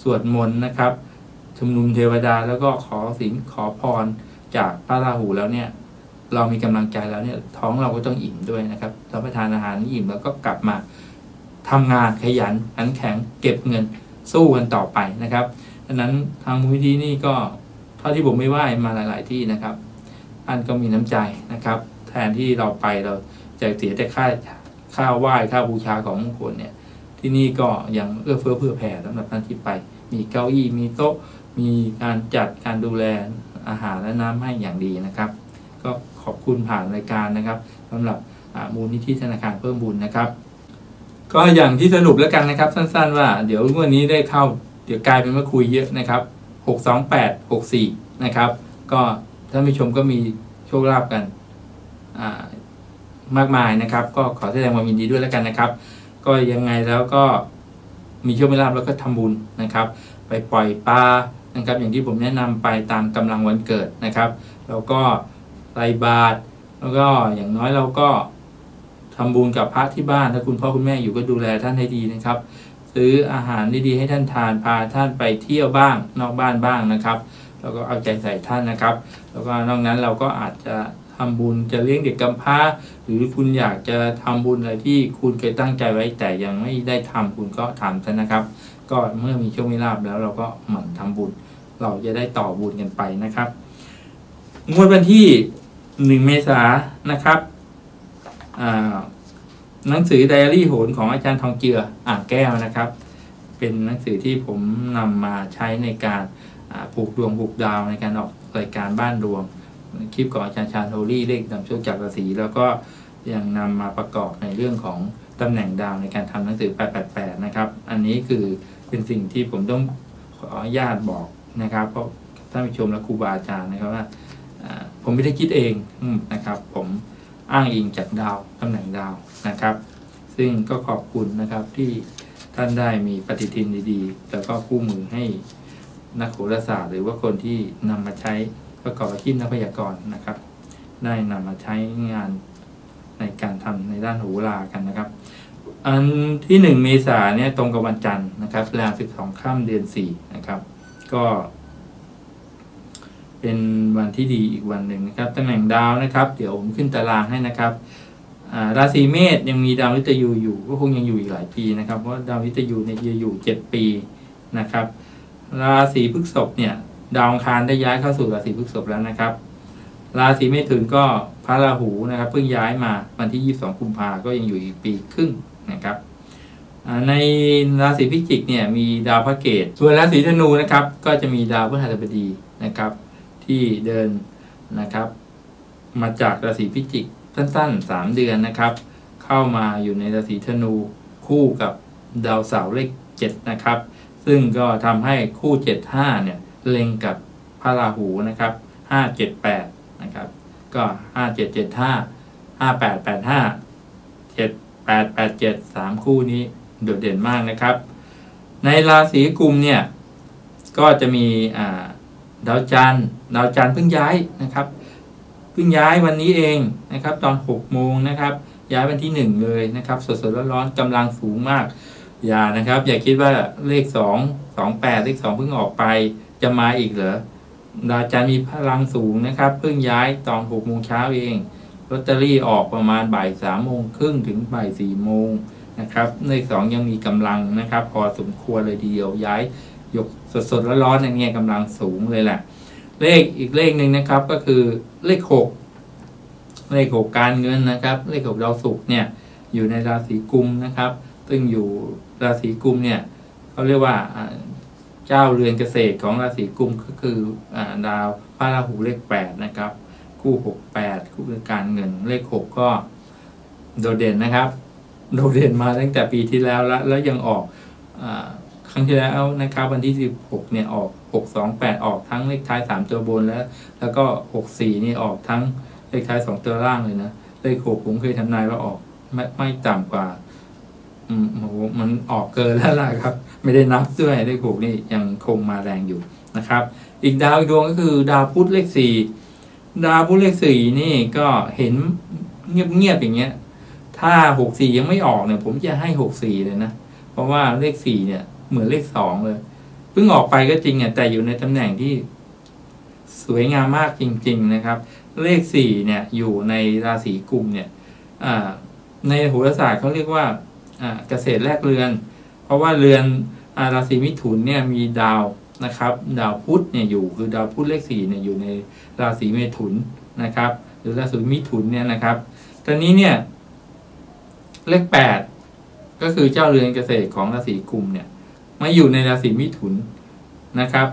สวดมนต์นะครับชุมนุมเทวดาแล้วก็ขอศีลขอพรจากพระราหูแล้วเนี่ยเรามีกำลังใจแล้วเนี่ยท้องเราก็ต้องอิ่มด้วยนะครับรับประทานอาหารอิ่มแล้วก็กลับมาทำงานขยันขันแข็งเก็บเงินสู้กันต่อไปนะครับดังนั้นทางมูลนิธินี่ก็เท่าที่ผมไม่ไหว้มาหลายๆที่นะครับอันก็มีน้ำใจนะครับแทนที่เราไปเราจะเสียแต่ค่าไหว้ค่าบูชาของมงคลเนี่ยที่นี่ก็ยังเอื้อเฟื้อเผื่อแผ่สำหรับท่านที่ไปมีเก้าอี้มีโต๊ะมีการจัดการดูแลอาหารและน้ำให้อย่างดีนะครับก็ขอบคุณผ่านรายการนะครับสำหรับมูลนิธิธนาคารเพิ่มบุญนะครับ ก็อย่างที่สรุปแล้วกันนะครับสั้นๆว่าเดี๋ยววันนี้ได้เข้าเดี๋ยวกลายเป็นว่าคุยเยอะนะครับ62864นะครับก็ท่านผู้ชมก็มีโชคลาภกันมากมายนะครับก็ขอแสดงความยินดีด้วยแล้วกันนะครับก็ยังไงแล้วก็มีโชคมีลาภแล้วก็ทำบุญนะครับไปปล่อยปลานะครับอย่างที่ผมแนะนำไปตามกำลังวันเกิดนะครับแล้วก็ใส่บาตรแล้วก็อย่างน้อยเราก็ทำบุญกับพระที่บ้านถ้าคุณพ่อคุณแม่อยู่ก็ดูแลท่านให้ดีนะครับซื้ออาหารดีๆให้ท่านทานพาท่านไปเที่ยวบ้างนอกบ้านบ้างนะครับแล้วก็เอาใจใส่ท่านนะครับแล้วก็นอกนั้นเราก็อาจจะทำบุญจะเลี้ยงเด็กกำพร้าหรือคุณอยากจะทำบุญอะไรที่คุณเคยตั้งใจไว้แต่ยังไม่ได้ทำคุณก็ทำซะนะครับก็เมื่อมีโชคมีลาภแล้วเราก็หมั่นทำบุญเราจะได้ต่อบุญกันไปนะครับงวดวันที่1เมษายนนะครับหนังสือไดอารี่โหรของอาจารย์ทองเจืออ่างแก้วนะครับเป็นหนังสือที่ผมนำมาใช้ในการผูกดวงผูกดาวในการออกรายการบ้านดวงคลิปของอาจารย์ชาญ HOLY เลขนำโชคจากราศีแล้วก็ยังนำมาประกอบในเรื่องของตำแหน่งดาวในการทำหนังสือ888นะครับอันนี้คือเป็นสิ่งที่ผมต้องขออนุญาตบอกนะครับเพราะท่านผู้ชมและครูบาอาจารย์นะครับว่าผมไม่ได้คิดเองนะครับผมอ้างอิงจากดาวตำแหน่งดาวนะครับซึ่งก็ขอบคุณนะครับที่ท่านได้มีปฏิทินดีๆแล้วก็คู่มือให้นักโหราศาสตร์หรือว่าคนที่นำมาใช้ประกอบอาชีพนักพยากรณ์นะครับได้นำมาใช้งานในการทำในด้านโหรากันนะครับอันที่1เมษายนเนี่ยตรงกับวันจันทร์นะครับเวลา12ค่ำเดือน4นะครับก็เป็นวันที่ดีอีกวันหนึ่งนะครับตำแหน่งดาวนะครับเดี๋ยวผมขึ้นตารางให้นะครับราศีเมษยังมีดาววิตยูอยู่ก็คงยังอยู่อีกหลายปีนะครับเพราะดาววิตยูเนี่ยจะอยู่7ปีนะครับราศีพฤษภเนี่ยดาวอังคารได้ย้ายเข้าสู่ราศีพฤษภแล้วนะครับราศีเมถุนก็พระราหูนะครับเพิ่งย้ายมาวันที่22กุมภาก็ยังอยู่อีกปีครึ่งนะครับในราศีพิจิกเนี่ยมีดาวพระเกศส่วนราศีธนูนะครับก็จะมีดาวพฤหัสบดีนะครับที่เดินนะครับมาจากราศีพิจิกสั้นๆ3เดือนนะครับเข้ามาอยู่ในราศีธนูคู่กับดาวเสาร์เลข7นะครับซึ่งก็ทำให้คู่7-5เนี่ยเล็งกับพระราหูนะครับ5-7-8นะครับก็5-7-7-5 5-8-8-5 7-8-8-7 3คู่นี้โดดเด่นมากนะครับในราศีกุมเนี่ยก็จะมีดาวจันทร์เพิ่งย้ายนะครับวันนี้เองนะครับตอน6โมงนะครับย้ายวันที่1เลยนะครับสดๆร้อนๆกำลังสูงมากอย่านะครับอย่าคิดว่าเลข228เลข2เพิ่งออกไปจะมาอีกเหรอดาวจันทร์มีพลังสูงนะครับเพิ่งย้ายตอน6โมงเช้าเองลอตเตอรี่ออกประมาณบ่าย3 โมงครึ่งถึงบ่าย4 โมงนะครับเลข2ยังมีกำลังนะครับพอสมควรเลยทีเดียวย้ายยกสดๆร้อนๆอย่างเงี้ยกำลังสูงเลยแหละเลขอีกเลขหนึ่งนะครับก็คือเลข6การเงินนะครับเลข6ดาวศุกร์เนี่ยอยู่ในราศีกุมนะครับซึ่งอยู่ราศีกุมเนี่ยเขาเรียกว่าเจ้าเรือนเกษตรของราศีกุมก็คือดาวพระราหูเลข8นะครับคู่6-8คู่การเงินเลข6ก็โดดเด่นนะครับโดดเด่นมาตั้งแต่ปีที่แล้วแล้วยังออกครั้งที่แล้วนะครับวันที่16เนี่ยออก628ออกทั้งเลขท้าย3ตัวบนแล้วก็64นี่ออกทั้งเลขท้าย2ตัวล่างเลยนะเลข6ผมเคยทำนายว่าออกไม่ต่ำกว่ามันออกเกินแล้วล่ะครับไม่ได้นับด้วยเลขหกนี่ยังคงมาแรงอยู่นะครับอีกดาวดวงก็คือดาวพุธเลข4ดาวพุธเลข4นี่ก็เห็นเงียบๆอย่างเงี้ยถ้า64ยังไม่ออกเนี่ยผมจะให้64เลยนะเพราะว่าเลข4เนี่ยเหมือนเลข2เลยเพิ่งออกไปก็จริงเนี่ยแต่อยู่ในตำแหน่งที่สวยงามมากจริงๆนะครับเลข4เนี่ยอยู่ในราศีกุมเนี่ยในโหราศาสตร์เขาเรียกว่าเกษตรแรกเรือนเพราะว่าเรือนราศีมิถุนเนี่ยมีดาวนะครับดาวพุธเนี่ยอยู่คือดาวพุธเลข4เนี่ยอยู่ในราศีเมถุนนะครับหรือราศีมิถุนเนี่ยนะครับตอนนี้เนี่ยเลข8ก็คือเจ้าเรือนเกษตรของราศีกุมเนี่ยมาอยู่ในราศีมิถุนนะครับ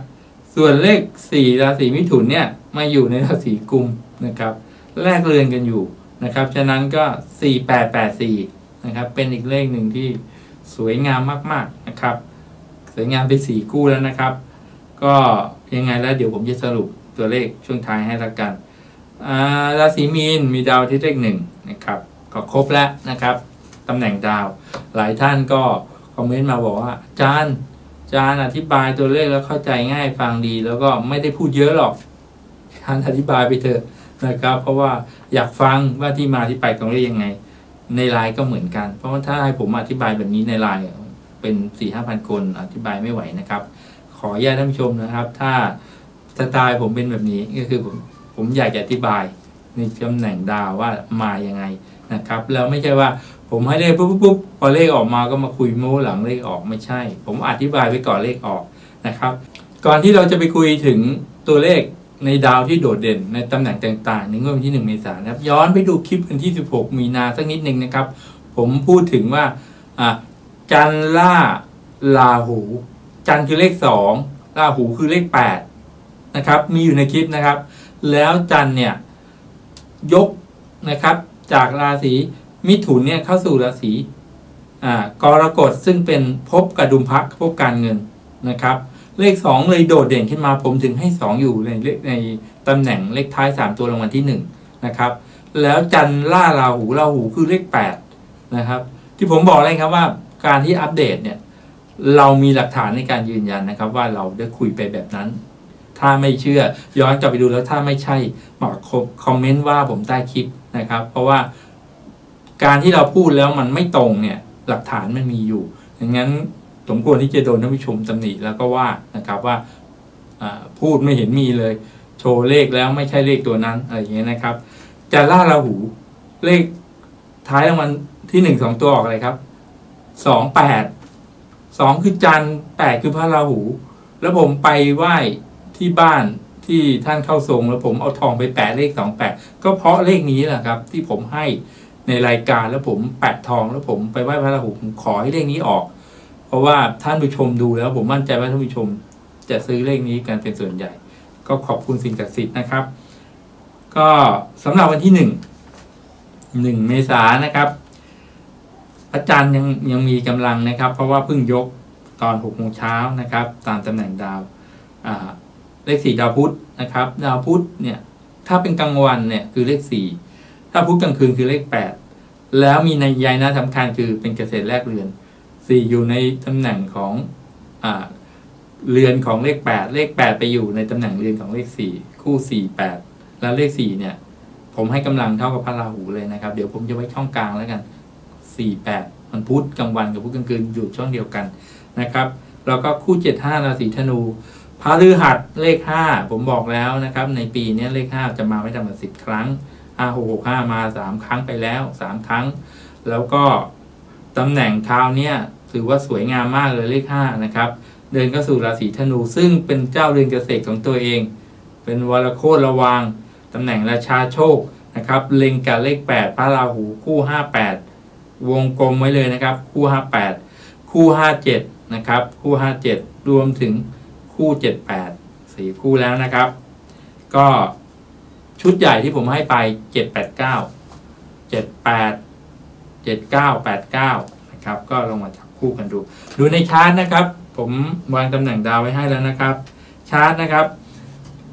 ส่วนเลข4ราศีมิถุนเนี่ยมาอยู่ในราศีกุมนะครับแรกเรือนกันอยู่นะครับฉะนั้นก็4-8-8-4 นะครับเป็นอีกเลขหนึ่งที่สวยงามมากๆนะครับสวยงามไป4คู่แล้วนะครับก็ยังไงแล้วเดี๋ยวผมจะสรุปตัวเลขช่วงท้ายให้ละกันราศีมีนมีดาวที่เลข1นะครับก็ครบแล้วนะครับตำแหน่งดาวหลายท่านก็คอมเมนต์มาบอกว่าอาจารย์อธิบายตัวเลขแล้วเข้าใจง่ายฟังดีแล้วก็ไม่ได้พูดเยอะหรอกอาจารย์อธิบายไปเถอะนะครับเพราะว่าอยากฟังว่าที่มาที่ไปของเลขยังไงในไลน์ก็เหมือนกันเพราะว่าถ้าให้ผมอธิบายแบบนี้ในไลน์เป็น 4-5,000 คนอธิบายไม่ไหวนะครับขออนุญาตท่านผู้ชมนะครับถ้าสไตล์ผมเป็นแบบนี้ก็คือผมอยากจะอธิบายในตำแหน่งดาวว่ามายังไงนะครับแล้วไม่ใช่ว่าผมให้เลขปุ๊บพอเลขออกมาก็มาคุยโม้หลังเลขออกไม่ใช่ผมอธิบายไว้ก่อนเลขออกนะครับก่อนที่เราจะไปคุยถึงตัวเลขในดาวที่โดดเด่นในตำแหน่งต่างๆในงวดวันที่1เมษายนนะครับย้อนไปดูคลิปวันที่16มีนาสักนิดนึงนะครับผมพูดถึงว่าจันทร์ล่าราหูจันทร์คือเลข2ราหูคือเลข8นะครับมีอยู่ในคลิปนะครับแล้วจันทร์เนี่ยยกนะครับจากราศีมิถุนเนี่ยเข้าสู่ราศีกรกฎซึ่งเป็นภพกระดุมพรรคภพการเงินนะครับเลข2เลยโดดเด่นขึ้นมาผมถึงให้2อยู่ในตำแหน่งเลขท้าย3ตัวรางวัลที่1นะครับแล้วจันทร์ล่าราหูราหูคือเลข8นะครับที่ผมบอกเลยครับว่าการที่อัปเดตเนี่ยเรามีหลักฐานในการยืนยันนะครับว่าเราได้คุยไปแบบนั้นถ้าไม่เชื่อย้อนกลับไปดูแล้วถ้าไม่ใช่มาคอมเมนต์ว่าผมใต้คลิปนะครับเพราะว่าการที่เราพูดแล้วมันไม่ตรงเนี่ยหลักฐานมันมีอยู่ดังนั้นสมควรที่จะโดนท่านผู้ชมตำหนิแล้วก็ว่านะครับว่าพูดไม่เห็นมีเลยโชว์เลขแล้วไม่ใช่เลขตัวนั้นอะไรอย่างเงี้ยนะครับจันทร์ล่าราหูเลขท้ายรางวัลที่1 2ตัวออกอะไรครับ28 2คือจันทร์8คือพระราหูแล้วผมไปไหว้ที่บ้านที่ท่านเข้าทรงแล้วผมเอาทองไปแปะเลข28ก็เพราะเลขนี้แหละครับที่ผมให้ในรายการแล้วผมแปะทองแล้วผมไปไหว้พระราหูผมขอให้เลขนี้ออกเพราะว่าท่านผู้ชมดูแล้วผมมั่นใจว่าท่านผู้ชมจะซื้อเลขนี้กันเป็นส่วนใหญ่ก็ขอบคุณสิ่งศักดิ์สิทธิ์นะครับก็สำหรับวันที่1เมษายนนะครับอาจารย์ยังมีกำลังนะครับเพราะว่าเพิ่งยกตอน 6:00 น.นะครับตามตำแหน่งดาวเลข4ดาวพุธนะครับดาวพุธเนี่ยถ้าเป็นกลางวันเนี่ยคือเลข4ถ้าพุธกลางคืนคือเลข8แล้วมีนัยยะสำคัญคือเป็นเกษตรแรกเรือน4อยู่ในตำแหน่งของเรือนของเลข8เลข8ไปอยู่ในตำแหน่งเรือนของเลข4คู่4-8แล้วเลข4เนี่ยผมให้กำลังเท่ากับพระราหูเลยนะครับเดี๋ยวผมจะไว้ช่องกลางแล้วกัน4-8มันพุธกลางวันกับพุธกลางคืนอยู่ช่องเดียวกันนะครับแล้วก็คู่7-5ราศีธนูพระฤหัสเลข5ผมบอกแล้วนะครับในปีนี้เลข5จะมาไม่ต่ำกว่า10ครั้ง5665มา3ครั้งไปแล้ว3ครั้งแล้วก็ตำแหน่งคราวนี้ถือว่าสวยงามมากเลยเลข5นะครับเดินเข้าสู่ราศีธนูซึ่งเป็นเจ้าเรือนเกษตรของตัวเองเป็นวรโคตรระวางตำแหน่งราชาโชคนะครับเล็งกับเลข8พระราหูคู่58วงกลมไว้เลยนะครับคู่58คู่57นะครับคู่57รวมถึงคู่78 4คู่แล้วนะครับก็ชุดใหญ่ที่ผมให้ไป789 78 79 89นะครับก็ลองมาจับคู่กันดูในชาร์ตนะครับผมวางตำแหน่งดาวไว้ให้แล้วนะครับชาร์ตนะครับ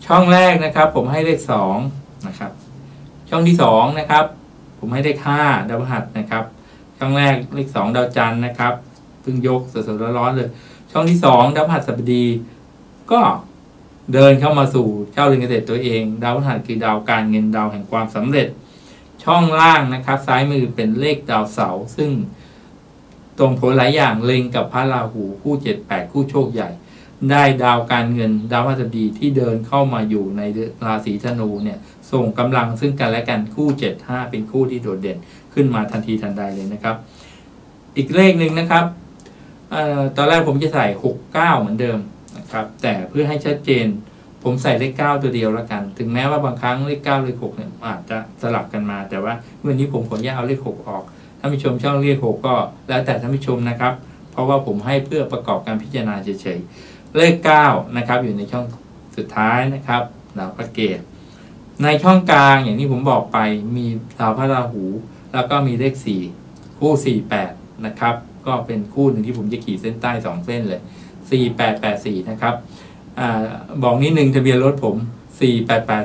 ช่องแรกนะครับผมให้เลข2นะครับช่องที่2นะครับผมให้เลข5ดาวพฤหัสนะครับช่องแรกเลข2ดาวจันทร์นะครับเพิ่งยกสดๆร้อนๆเลยช่องที่2ดาวพฤหัสบดีก็เดินเข้ามาสู่เจ้าเรือนเกษตรตัวเองดาวพฤหัสคือดาวการเงินดาวแห่งความสำเร็จช่องล่างนะครับซ้ายมือเป็นเลขดาวเสาร์ซึ่งตรงผลหลายอย่างเล็งกับพระราหูคู่78คู่โชคใหญ่ได้ดาวการเงินดาวพฤหัสบดีที่เดินเข้ามาอยู่ในราศีธนูเนี่ยส่งกำลังซึ่งกันและกันคู่75เป็นคู่ที่โดดเด่นขึ้นมาทันทีทันใดเลยนะครับอีกเลขหนึ่งนะครับตอนแรกผมจะใส่69เหมือนเดิมนะครับแต่เพื่อให้ชัดเจนผมใส่เลข9ตัวเดียวแล้วกันถึงแม้ว่าบางครั้งเลข9เลข6เนี่ยอาจจะสลับกันมาแต่ว่าวันนี้ผมขออนุญาตเอาเลข6ออกท่านผู้ชมชอบเลข6ก็แล้วแต่ท่านผู้ชมนะครับเพราะว่าผมให้เพื่อประกอบการพิจารณาเฉยๆเลข9นะครับอยู่ในช่องสุดท้ายนะครับดาวพระเกศในช่องกลางอย่างที่ผมบอกไปมีดาวพระราหูแล้วก็มีเลข4 คู่48นะครับก็เป็นคู่หนึ่งที่ผมจะขีดเส้นใต้2เส้นเลย4884นะครับบอกนิดนึงทะเบียนรถผม4882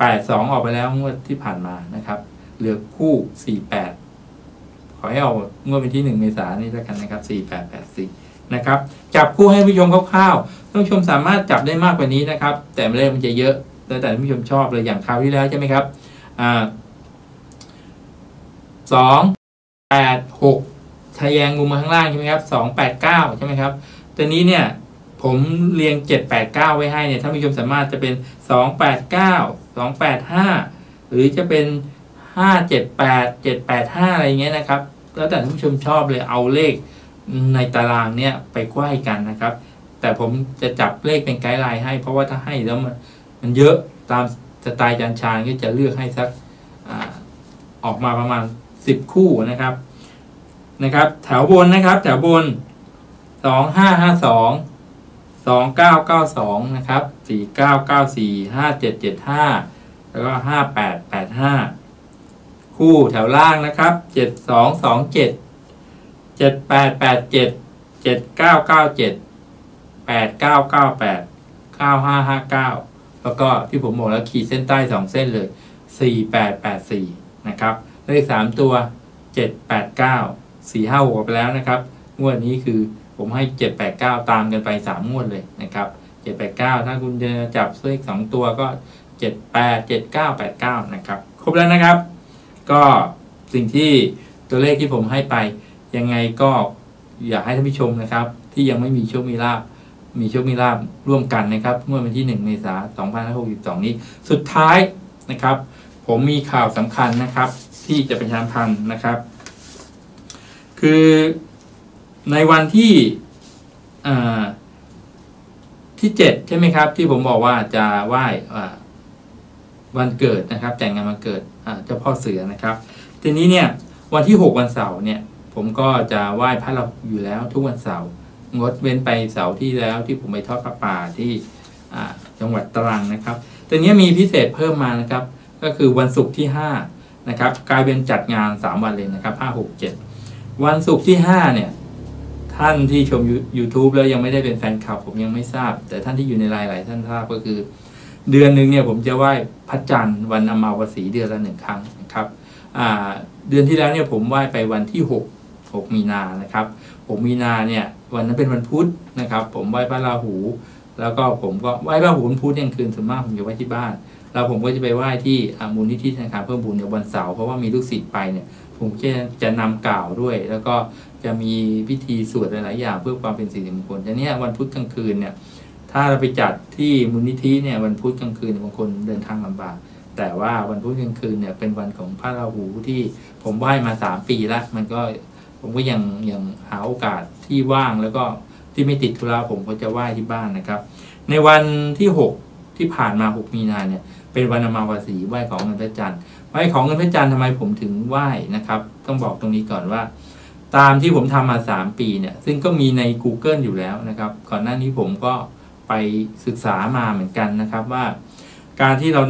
82ออกไปแล้วงวดที่ผ่านมานะครับเหลือคู่48ขอให้เอางวดเป็นที่1เมษายนนี้แล้วกันนะครับ4884นะครับจับคู่ให้ผู้ชมคร่าวๆผู้ชมสามารถจับได้มากกว่านี้นะครับแต่เลขมันจะเยอะแต่ผู้ชมชอบเลยอย่างคราวที่แล้วใช่ไหมครับ286ทะแยงมุมมาข้างล่างใช่ไหมครับ289ใช่ไหมครับตอนนี้เนี่ยผมเรียง789ไว้ให้เนี่ยท่านผู้ชมสามารถจะเป็น289 285หรือจะเป็น578 785อะไรเงี้ยนะครับแล้วแต่ท่านผู้ชมชอบเลยเอาเลขในตารางเนี่ยไปไขว้กันนะครับแต่ผมจะจับเลขเป็นไกด์ไลน์ให้เพราะว่าถ้าให้แล้วมันเยอะตามสไตล์จานชานก็จะเลือกให้สักออกมาประมาณ10คู่นะครับแถวบนนะครับแถวบน2552 2992นะครับ4994 5775แล้วก็5885คู่แถวล่างนะครับ7227 7887 7997 8998 9559แล้วก็ที่ผมบอกแล้วขีดเส้นใต้2เส้นเลย4884นะครับเลข3ตัว789 456ไปแล้วนะครับงวดนี้คือผมให้789ตามกันไป3งวดเลยนะครับ789ถ้าคุณจะจับเลข2ตัวก็78 79 89นะครับครบแล้วนะครับก็สิ่งที่ตัวเลขที่ผมให้ไปยังไงก็อยากให้ท่านผู้ชมนะครับที่ยังไม่มีโชคมีลาภร่วมกันนะครับเมื่อวันที่1เมษายน2562นี้สุดท้ายนะครับผมมีข่าวสำคัญนะครับที่จะประชาสัมพันธ์นะครับคือในวันที่7ใช่ไหมครับที่ผมบอกว่าจะไหว้วันเกิดนะครับแต่งงานวันเกิดเจ้าพ่อเสือนะครับทีนี้เนี่ยวันที่6วันเสาร์เนี่ยผมก็จะไหว้พระเราอยู่แล้วทุกวันเสาร์งดเว้นไปเสาร์ที่แล้วที่ผมไปทอดพระป่าที่จังหวัดตรังนะครับตอนนี้มีพิเศษเพิ่มมานะครับก็คือวันศุกร์ที่5นะครับกลายเป็นจัดงาน3วันเลยนะครับ5 6 7วันศุกร์ที่5เนี่ยท่านที่ชม YouTube แล้วยังไม่ได้เป็นแฟนคลับผมยังไม่ทราบแต่ท่านที่อยู่ในไลน์หลายท่านทราบก็คือเดือนหนึ่งเนี่ยผมจะไหว้พระจันทร์วันอมาวสีเดือนละ1ครั้งนะครับเดือนที่แล้วเนี่ยผมไหว้ไปวันที่6มีนานะครับ6มีนาเนี่ยวันนั้นเป็นวันพุธนะครับผมไหว้พระราหูแล้วก็ผมก็ไหว้พระหูพุธเนี่ยคืนส่วนมากผมจะไหว้ที่บ้านแล้วผมก็จะไปไหว้ที่มูลนิธิธนาคารเพิ่มบุญในวันเสาร์เพราะว่ามีลูกศิษย์ไปเนี่ยผมจะนำกล่าวด้วยแล้วก็จะมีพิธีสวดหลายๆอย่างเพื่อความเป็นสิริมงคลทีนี้วันพุธกลางคืนเนี่ยถ้าเราไปจัดที่มูลนิธิเนี่ยวันพุธกลางคืนบางคนเดินทางลำบากแต่ว่าวันพุธกลางคืนเนี่ยเป็นวันของพระราหูที่ผมไหว้มา3ปีละมันก็ผมก็ยังหาโอกาสที่ว่างแล้วก็ที่ไม่ติดธุระผมก็จะไหว้ที่บ้านนะครับในวันที่6ที่ผ่านมา6มีนาเนี่ยเป็นวันอมาวสีไหว้ของเงินพระจันทร์ไหว้ของเงินพระจันทร์ทำไมผมถึงไหว้นะครับต้องบอกตรงนี้ก่อนว่าตามที่ผมทำมา3ปีเนี่ยซึ่งก็มีใน Google อยู่แล้วนะครับก่อนหน้านี้ผมก็ไปศึกษามาเหมือนกันนะครับว่าการที่เรา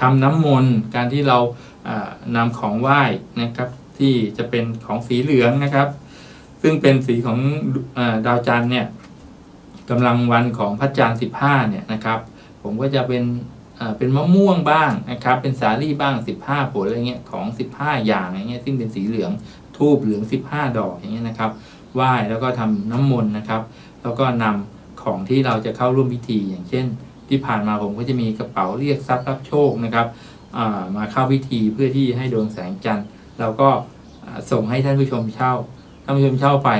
ทำน้ำมนต์การที่เรานำของไหว้นะครับที่จะเป็นของสีเหลืองนะครับซึ่งเป็นสีของดาวจันทร์เนี่ยกำลังวันของพระจันทร์15เนี่ยนะครับผมก็จะเป็นมะม่วงบ้างนะครับเป็นสาลี่บ้าง15ผลอะไรเงี้ยของ15อย่างอะไรเงี้ยซึ่งเป็นสีเหลืองทูบเหลือง15ดอกอย่างเงี้ยนะครับไหว้แล้วก็ทำน้ำมนต์นะครับแล้วก็นำของที่เราจะเข้าร่วมพิธีอย่างเช่นที่ผ่านมาผมก็จะมีกระเป๋าเรียกทรัพย์รับโชคนะครับมาเข้าพิธีเพื่อที่ให้ดวงแสงจันทร์เราก็ส่งให้ท่านผู้ชมเช่าท่านผู้ชมเช่าไป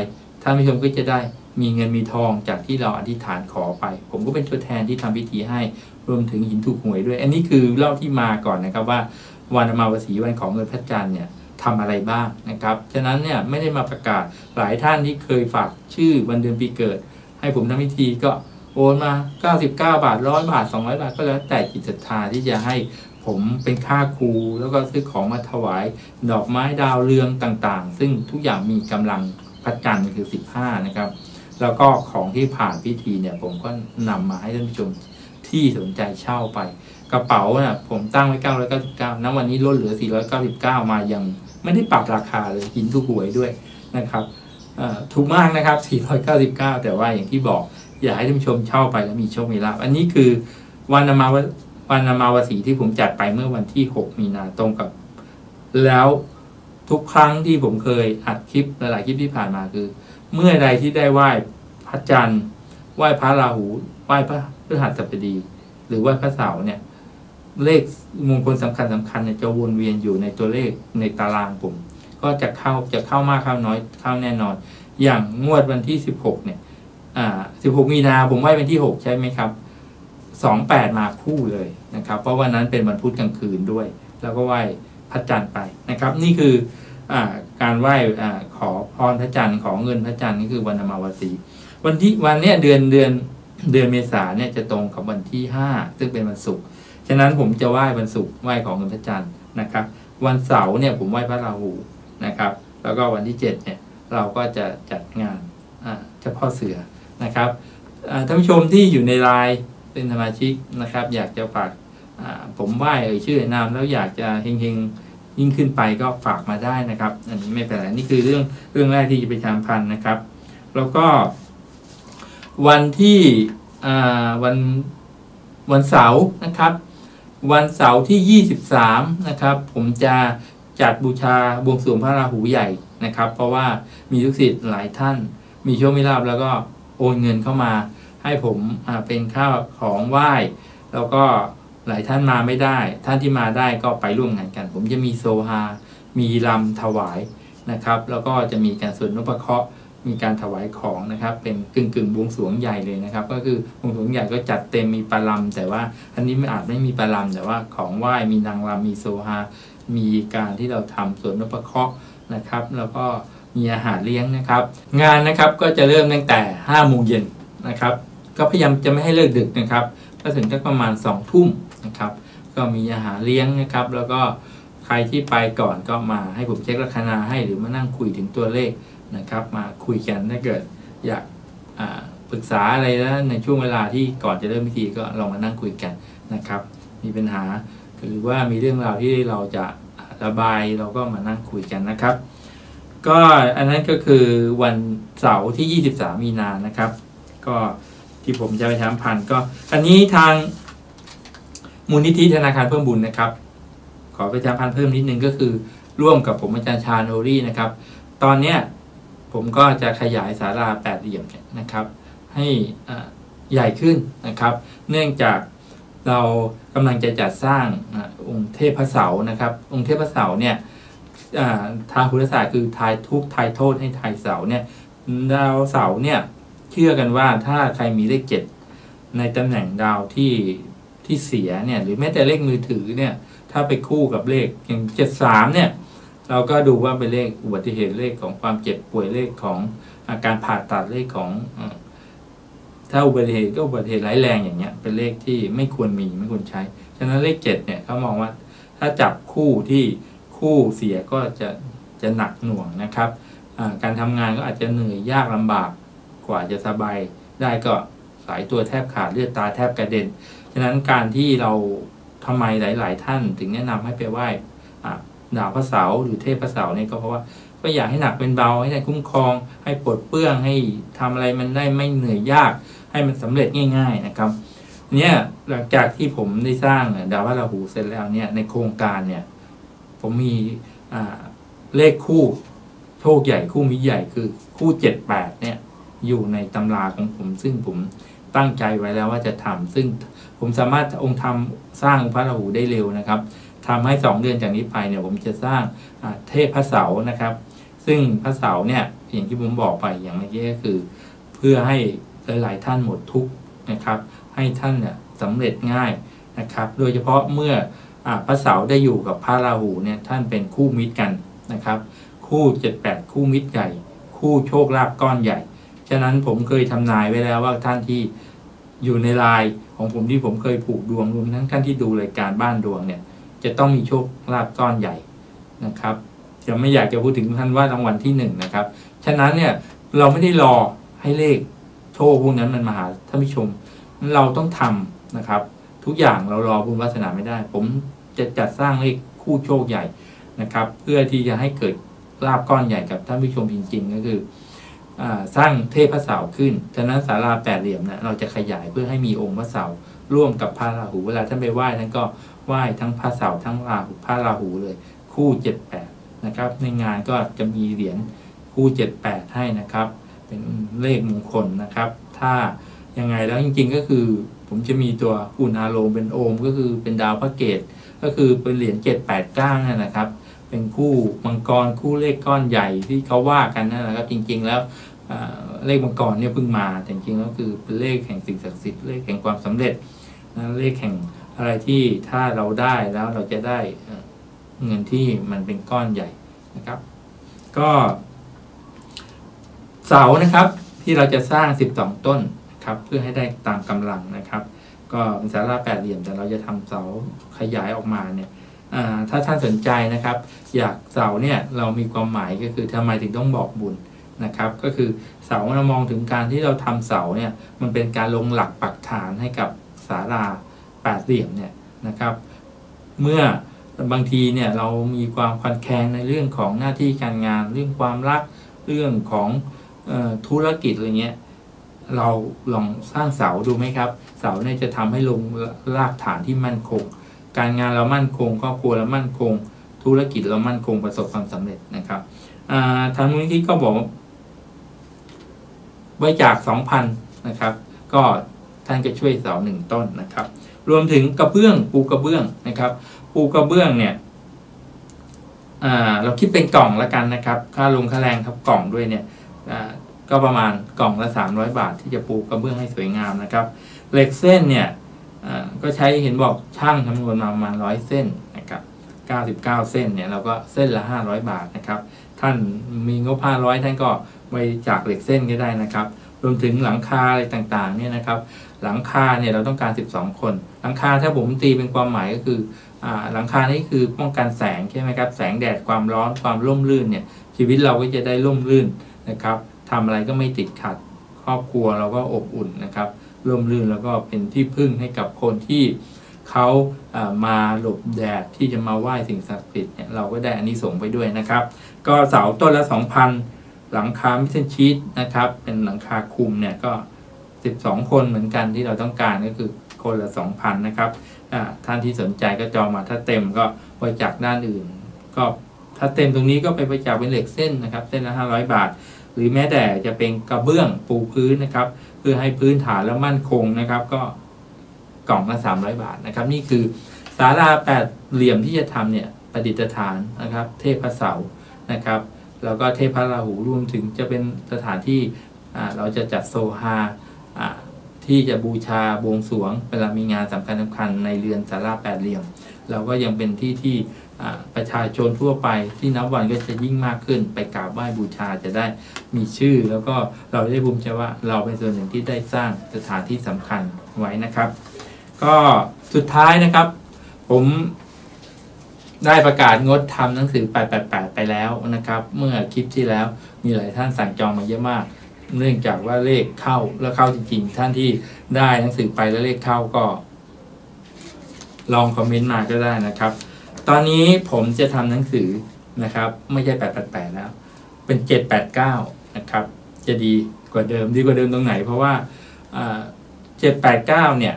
ท่านผู้ชมก็จะได้มีเงินมีทองจากที่เราอธิษฐานขอไปผมก็เป็นตัวแทนที่ทำพิธีให้รวมถึงหินถูกหวยด้วยอันนี้คือเล่าที่มาก่อนนะครับว่าวันอมาวสีวันของเงินพระจันทร์เนี่ยทำอะไรบ้างนะครับฉะนั้นเนี่ยไม่ได้มาประกาศหลายท่านที่เคยฝากชื่อวันเดือนปีเกิดให้ผมทำพิธีก็โอนมา99 บาท100 บาท200 บาทก็แล้วแต่จิตศรัทธาที่จะให้ผมเป็นค่าครูแล้วก็ซื้อของมาถวายดอกไม้ดาวเรืองต่างๆซึ่งทุกอย่างมีกำลังพระจันทร์คือ15นะครับแล้วก็ของที่ผ่านพิธีเนี่ยผมก็นำมาให้ท่านผู้ชมที่สนใจเช่าไปกระเป๋าเนี่ยผมตั้งไว้999ณวันนี้ลดเหลือ499มาอย่าง ไม่ได้ปรับราคาเลยกินทุกหวยด้วยนะครับถูกมากนะครับ499แต่ว่าอย่างที่บอกอยากให้ท่านผู้ชมเช่าไปแล้วมีโชคมีลาภอันนี้คือวันอมาวสีที่ผมจัดไปเมื่อวันที่6 มีนาตรงกับแล้วทุกครั้งที่ผมเคยอัดคลิปหลายๆคลิปที่ผ่านมาคือเมื่อใดที่ได้ไหว้พระจันทร์ไหว้พระราหูไหว้พระพฤหัสบดีหรือไหว้พระเสาร์เนี่ยเลขมงคลสำคัญเนี่ยจะวนเวียนอยู่ในตัวเลขในตารางผมก็จะเข้ามากเข้าน้อยเข้าแน่นอนอย่างงวดวันที่16เนี่ย16 มีนาผมไหว้วันที่6ใช่ไหมครับ28มาคู่เลยนะครับเพราะวันนั้นเป็นวันพุธกลางคืนด้วยแล้วก็ไหว้พระจันทร์ไปนะครับนี่คือการไหว้ขอพรพระจันทร์ขอเงินพระจันทร์นี่คือวันอมาวสีวันที่วันเนี้ยเดือนเมษาเนี่ยจะตรงกับวันที่5ซึ่งเป็นวันศุกร์ฉะนั้นผมจะไหว้วันศุกร์ไหว้ของเงินพระจันทร์นะครับวันเสาร์เนี่ยผมไหว้พระราหูนะครับแล้วก็วันที่7เนี่ยเราก็จะจัดงานเจ้าพ่อเสือนะครับท่านผู้ชมที่อยู่ในไลน์เป็นสมาชิกนะครับอยากจะฝากผมไหว้เอ่ยชื่อนามแล้วอยากจะเฮงๆยิ่งขึ้นไปก็ฝากมาได้นะครับอันนี้ไม่เป็นไรนี่คือเรื่องแรกที่จะไปสัมพันธ์นะครับแล้วก็วันที่วันเสาร์นะครับวันเสาร์ที่23นะครับผมจะจัดบูชาบวงสรวงพระราหูใหญ่นะครับเพราะว่ามีลูกศิษย์หลายท่านมีโชคมีลาภแล้วก็โอนเงินเข้ามาให้ผมเป็นข้าวของไหว้แล้วก็หลายท่านมาไม่ได้ท่านที่มาได้ก็ไปร่วมงานกันผมจะมีโซฮามีลำถวายนะครับแล้วก็จะมีการสวดนพเคราะห์มีการถวายของนะครับเป็นกึ่งบวงสรวงใหญ่เลยนะครับก็คือบวงสรวงใหญ่ก็จัดเต็มมีปลาลำแต่ว่าอันนี้ไม่มีปลาลำแต่ว่าของไหว้มีนางรำมีโซฮามีการที่เราทำสวดนพเคราะห์นะครับแล้วก็มีอาหารเลี้ยงนะครับงานนะครับก็จะเริ่มตั้งแต่5 โมงเย็นนะครับก็พยายามจะไม่ให้เลิกดึกนะครับก็ถึงสักประมาณ2 ทุ่มนะครับก็มีอาหารเลี้ยงนะครับแล้วก็ใครที่ไปก่อนก็มาให้ผมเช็คลัคนาให้หรือมานั่งคุยถึงตัวเลขนะครับมาคุยกันถ้าเกิดอยากปรึกษาอะไรแล้วในช่วงเวลาที่ก่อนจะเริ่มพิธีก็ลองมานั่งคุยกันนะครับมีปัญหาหรือว่ามีเรื่องราวที่เราจะระบายเราก็มานั่งคุยกันนะครับก็อันนั้นก็คือวันเสาร์ที่23 มีนานะครับก็ที่ผมจะไปทำพันก็อันนี้ทางมูลนิธิธนาคารเพิ่มบุญนะครับขอไปทำพันเพิ่มนิดนึงก็คือร่วมกับผมอาจารย์ชาญ HOLYนะครับตอนเนี้ยผมก็จะขยายศาลา8 เหลี่ยมนะครับให้ใหญ่ขึ้นนะครับเนื่องจากเรากำลังจะจัดสร้างองค์เทพเสานะครับองค์เทพเสาเนี่ยทางโหราศาสตร์คือทายทุกข์ทายโทษให้ทายเสาเนี่ยดาวเสาเนี่ยเชื่อกันว่าถ้าใครมีเลข7ในตำแหน่งดาวที่เสียเนี่ยหรือแม้แต่เลขมือถือเนี่ยถ้าไปคู่กับเลขอย่าง73เนี่ยเราก็ดูว่าเป็นเลขอุบัติเหตุเลขของความเจ็บป่วยเลขของอาการผ่าตัดเลขของถ้าอุบัติเหตุก็อุบัติเหตุร้ายแรงอย่างเงี้ยเป็นเลขที่ไม่ควรมีไม่ควรใช้ฉะนั้นเลข7เนี่ยเขามองว่าถ้าจับคู่ที่คู่เสียก็จะหนักหน่วงนะครับการทำงานก็อาจจะเหนื่อยยากลำบากกว่าจะสบายได้ก็สายตัวแทบขาดเลือดตาแทบกระเด็นฉะนั้นการที่เราทำไมหลายๆท่านถึงแนะนำให้ไปไหว้ดาวพระเสาหรือเทพพระเสาเนี่ยก็เพราะว่าก็อยากให้หนักเป็นเบาให้ได้คุ้มครองให้ปลดเปลื้องให้ทำอะไรมันได้ไม่เหนื่อยยากให้มันสำเร็จง่ายๆนะครับเนี่ยหลังจากที่ผมได้สร้างดาวพระราหูเสร็จแล้วเนี่ยในโครงการเนี่ยผมมีเลขคู่โชคใหญ่คู่มิตรใหญ่คือคู่78เนี่ยอยู่ในตำราของผมซึ่งผมตั้งใจไว้แล้วว่าจะทำซึ่งผมสามารถองค์ทำสร้างพระราหูได้เร็วนะครับทำให้2 เดือนจากนี้ไปเนี่ยผมจะสร้างเทพพระเสานะครับซึ่งพระเสาเนี่ยอย่างที่ผมบอกไปอย่างเมื่อกี้ก็คือเพื่อให้หลายๆท่านหมดทุกข์นะครับให้ท่านเนี่ยสำเร็จง่ายนะครับโดยเฉพาะเมื่อพระเสาได้อยู่กับพระราหูเนี่ยท่านเป็นคู่มิตรกันนะครับคู่78คู่มิตรใหญ่คู่โชคลาภก้อนใหญ่ฉะนั้นผมเคยทำนายไว้แล้วว่าท่านที่อยู่ในไลน์ของผมที่ผมเคยผูกดวงรวมทั้งท่านที่ดูรายการบ้านดวงเนี่ยจะต้องมีโชคลาภก้อนใหญ่นะครับจะไม่อยากจะพูดถึงท่านว่ารางวัลที่1นะครับฉะนั้นเนี่ยเราไม่ได้รอให้เลขโชคพวกนั้นมันมาหาท่านผู้ชมเราต้องทำนะครับทุกอย่างเรารอบุญวาสนาไม่ได้ผมจะจัดสร้างเลขคู่โชคใหญ่ นะครับเพื่อที่จะให้เกิดลาภก้อนใหญ่กับท่านผู้ชมจริงๆก็คือสร้างเทพพระเสาขึ้นฉะนั้นศาลาแปดเหลี่ยมนะเราจะขยายเพื่อให้มีองค์พระเสาร่วมกับพระราหูเวลาท่านไปไหว้ท่านก็ไหว้ทั้งพระเสาทั้งพระราหูเลยคู่78นะครับในงานก็จะมีเหรียญคู่78ให้นะครับเป็นเลขมงคลนะครับถ้ายังไงแล้วจริงๆก็คือผมจะมีตัวคุณอาโลมเป็นโอมก็คือเป็นดาวพระเกศก็คือเป็นเหรียญ789นะครับเป็นคู่มังกรคู่เลขก้อนใหญ่ที่เขาว่ากันนั่นแหละครับจริงๆแล้วเลขมังกรเนี่ยเพิ่งมาแต่จริงๆก็คือเป็นเลขแห่งสิ่งศักดิ์สิทธิ์เลขแห่งความสำเร็จนะเลขแห่งอะไรที่ถ้าเราได้แล้วเราจะได้เงินที่มันเป็นก้อนใหญ่นะครับก็เสานะครับที่เราจะสร้าง12ต้นครับเพื่อให้ได้ตามกำลังนะครับก็เป็นศาลาแปดเหลี่ยมแต่เราจะทำเสาขยายออกมาเนี่ยถ้าท่านสนใจนะครับอยากเสาเนี่ยเรามีความหมายก็คือทำไมถึงต้องบอกบุญนะครับก็คือเสาเรามองถึงการที่เราทำเสาเนี่ยมันเป็นการลงหลักปักฐานให้กับศาลาแปดเหลี่ยมเนี่ยนะครับเมื่อบางทีเนี่ยเรามีความขัดแย้งในเรื่องของหน้าที่การงานเรื่องความรักเรื่องของธุรกิจอะไรเงี้ยเราลองสร้างเสาดูไหมครับเสาเนี่ยจะทำให้ลงรากฐานที่มั่นคงการงานเรามั่นคงครอบครัวเรามั่นคงธุรกิจเรามั่นคงประสบความสำเร็จนะครับทางมูลนิธิก็บอกบริจาค 2,000 นะครับก็ท่านก็ช่วยเสา1ต้นนะครับรวมถึงกระเบื้องปูกระเบื้องนะครับปูกระเบื้องเนี่ยเราคิดเป็นกล่องละกันนะครับค่าลงค่าแรงครับกล่องด้วยเนี่ยก็ประมาณกล่องละ300 บาทที่จะปูกระเบื้องให้สวยงามนะครับเหล็กเส้นเนี่ยก็ใช้เห็นบอกช่างคำนวณมาประมาณ100เส้นนะครับ99เส้นเนี่ยเราก็เส้นละ500 บาทนะครับท่านมีงบ500ท่านก็ไปจากเหล็กเส้นก็ได้นะครับรวมถึงหลังคาอะไรต่างๆเนี่ยนะครับหลังคาเนี่ยเราต้องการ12คนหลังคาถ้าผมตีเป็นความหมายก็คือหลังคานี่คือป้องกันแสงใช่ไหมครับแสงแดดความร้อนความร่มรื่นเนี่ยชีวิตเราก็จะได้ร่มรื่นนะครับทำอะไรก็ไม่ติดขัดครอบครัวเราก็อบอุ่นนะครับร่มรื่นแล้วก็เป็นที่พึ่งให้กับคนที่เขามาหลบแดดที่จะมาไหว้สิ่งศักดิ์สิทธิ์เนี่ยเราก็ได้อานิสงส์ไปด้วยนะครับก็เสาต้นละ 2,000 หลังคามิเช่นชีทนะครับเป็นหลังคาคุมเนี่ยก็12คนเหมือนกันที่เราต้องการก็คือคนละ 2,000 นะครับท่านที่สนใจก็จองมาถ้าเต็มก็บริจาคด้านอื่นก็ถ้าเต็มตรงนี้ก็ไปบริจาคเป็นเหล็กเส้นนะครับเส้นละ500 บาทหรือแม้แต่จะเป็นกระเบื้องปูพื้นนะครับเพื่อให้พื้นฐานแล้วมั่นคงนะครับก็กล่องละ300 บาทนะครับนี่คือศาลาแปดเหลี่ยมที่จะทำเนี่ยประดิษฐานนะครับเทพพระเสานะครับแล้วก็เทพพระราหูรวมถึงจะเป็นสถานที่เราจะจัดโซฮาที่จะบูชาบวงสรวงเวลามีงานสำคัญในเรือนศาลาแปดเหลี่ยมเราก็ยังเป็นที่ที่ประชาชนทั่วไปที่นับวันก็จะยิ่งมากขึ้นไปกราบไหว้บูชาจะได้มีชื่อแล้วก็เราได้ภูมิใจว่าเราเป็นส่วนหนึ่งที่ได้สร้างสถานที่สำคัญไว้นะครับก็สุดท้ายนะครับผมได้ประกาศงดทำหนังสือ888ไปแล้วนะครับเมื่อคลิปที่แล้วมีหลายท่านสั่งจองมาเยอะมากเนื่องจากว่าเลขเข้าแล้วเข้าจริงๆท่านที่ได้หนังสือไปแล้วเลขเข้าก็ลองคอมเมนต์มาก็ได้นะครับตอนนี้ผมจะทำหนังสือนะครับไม่ใช่888แล้วเป็น789นะครับจะดีกว่าเดิมตรงไหนเพราะว่า789เนี่ย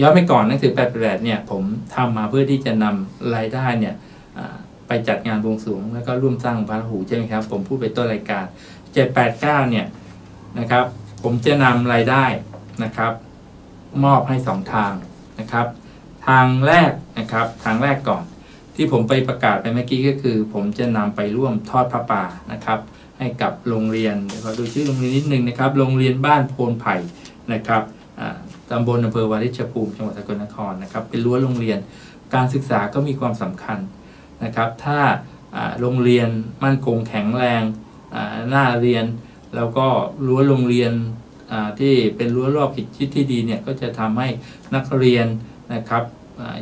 ย้อนไปก่อนหนังสือ888เนี่ยผมทำมาเพื่อที่จะนำรายได้เนี่ยไปจัดงานบวงสรวงแล้วก็ร่วมสร้างพระราหูใช่ไหมครับผมพูดไปต้นรายการ789เนี่ยนะครับผมจะนำรายได้นะครับมอบให้2ทางนะครับทางแรกนะครับทางแรกก่อนที่ผมไปประกาศไปเมื่อกี้ก็คือผมจะนำไปร่วมทอดพระป่านะครับให้กับโรงเรียนขอดูชื่อโรงเรียนนิดนึงนะครับโรงเรียนบ้านโพนไผ่นะครับตำบลอำเภอวาริชภูมิจังหวัดสกลนครนะครับเป็นรั้วโรงเรียนการศึกษาก็มีความสำคัญนะครับถ้าโรงเรียนมั่นคงแข็งแรงหน้าเรียนแล้วก็รั้วโรงเรียนที่เป็นรั้วรอบผิดชิดที่ดีเนี่ยก็จะทำให้นักเรียนนะครับ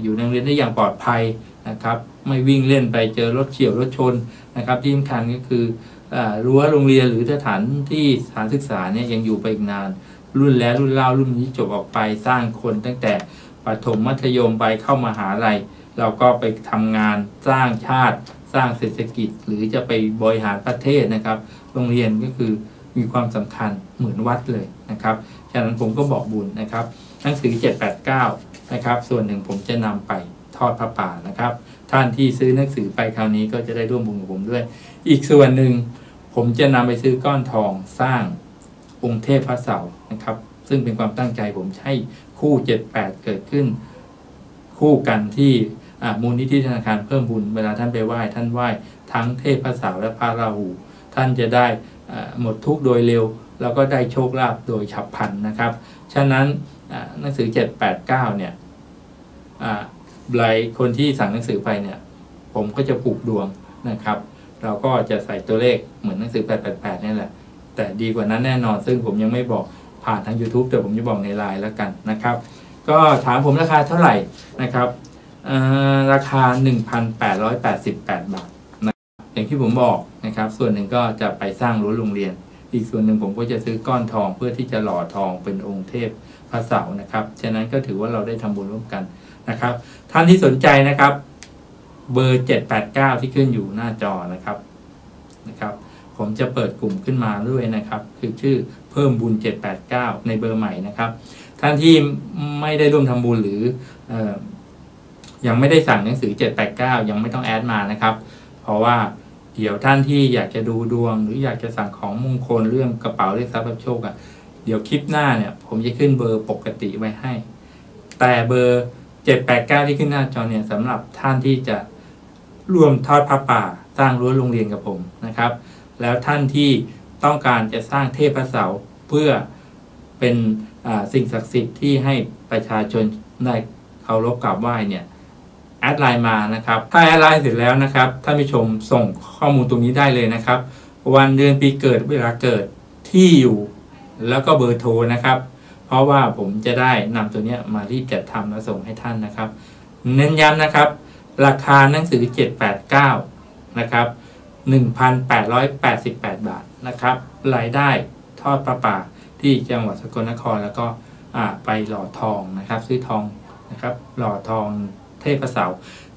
อยู่ในโรงเรียนได้อย่างปลอดภัยนะครับไม่วิ่งเล่นไปเจอรถเฉี่ยวรถชนนะครับที่สำคัญก็คือรั้วโรงเรียนหรือสถานศึกษาเนี่ยยังอยู่ไปอีกนานรุ่นแล้วรุ่นเล่ารุ่นนี้จบออกไปสร้างคนตั้งแต่ประถมมัธยมไปเข้ามหาลัยเราก็ไปทำงานสร้างชาติ สร้างเศรษฐกิจหรือจะไปบริหารประเทศนะครับโรงเรียนก็คือมีความสำคัญเหมือนวัดเลยนะครับฉะนั้นผมก็บอกบุญนะครับหนังสือ789นะครับส่วนหนึ่งผมจะนำไปทอดพระป่านะครับท่านที่ซื้อหนังสือไปคราวนี้ก็จะได้ร่วมบุญกับผมด้วยอีกส่วนหนึ่งผมจะนำไปซื้อก้อนทองสร้างองค์เทพพระเสานะครับซึ่งเป็นความตั้งใจผมให้คู่78เกิดขึ้นคู่กันที่มูลนิธิธนาคารเพิ่มบุญเวลาท่านไปไหว้ท่านไหว้ทั้งเทพพระเสาและพระราหูท่านจะได้หมดทุกข์โดยเร็วแล้วก็ได้โชคลาภโดยฉับพลันนะครับฉะนั้นหนังสือ789เนี่ยหลายคนที่สั่งหนังสือไปเนี่ยผมก็จะปลูกดวงนะครับเราก็จะใส่ตัวเลขเหมือนหนังสือ888นี่แหละแต่ดีกว่านั้นแน่นอนซึ่งผมยังไม่บอกผ่านทาง YouTube แต่ผมจะบอกในไลน์แล้วกันนะครับก็ถามผมราคาเท่าไหร่นะครับราคา 1,888 บาทนะอย่างที่ผมบอกนะครับส่วนหนึ่งก็จะไปสร้างรั้วโรงเรียนอีกส่วนหนึ่งผมก็จะซื้อก้อนทองเพื่อที่จะหล่อทองเป็นองค์เทพพระเสานะครับฉะนั้นก็ถือว่าเราได้ทำบุญร่วมกันนะครับท่านที่สนใจนะครับเบอร์789ที่ขึ้นอยู่หน้าจอนะครับผมจะเปิดกลุ่มขึ้นมาด้วยนะครับคือชื่อเพิ่มบุญ789ในเบอร์ใหม่นะครับท่านที่ไม่ได้ร่วมทำบุญหรือยังไม่ได้สั่งหนังสือ789ยังไม่ต้องแอดมานะครับเพราะว่าเดี๋ยวท่านที่อยากจะดูดวงหรืออยากจะสั่งของมงคลเรื่องกระเป๋าเลขทรัพย์รับโชคอ่ะเดี๋ยวคลิปหน้าเนี่ยผมจะขึ้นเบอร์ปกติไว้ให้แต่เบอร์789ที่ขึ้นหน้าจอเนี่ยสำหรับท่านที่จะร่วมทอดพระป่าสร้างรั้วโรงเรียนกับผมนะครับแล้วท่านที่ต้องการจะสร้างเทพพระเสาเพื่อเป็นสิ่งศักดิ์สิทธิ์ที่ให้ประชาชนได้เคารพกราบไหว้เนี่ยแอดไลน์มานะครับถ้าแอดไลน์เสร็จแล้วนะครับท่านผู้ชมส่งข้อมูลตรงนี้ได้เลยนะครับวันเดือนปีเกิดเวลาเกิดที่อยู่แล้วก็เบอร์โทรนะครับเพราะว่าผมจะได้นำตัวนี้มารีบจัดทำและส่งให้ท่านนะครับเน้นย้ำนะครับราคาหนังสือ789นะครับ 1,888 บาทนะครับรายได้ทอดประปาที่จังหวัดสกลนครแล้วก็ไปหล่อทองนะครับซื้อทองนะครับหล่อทองเทพเสา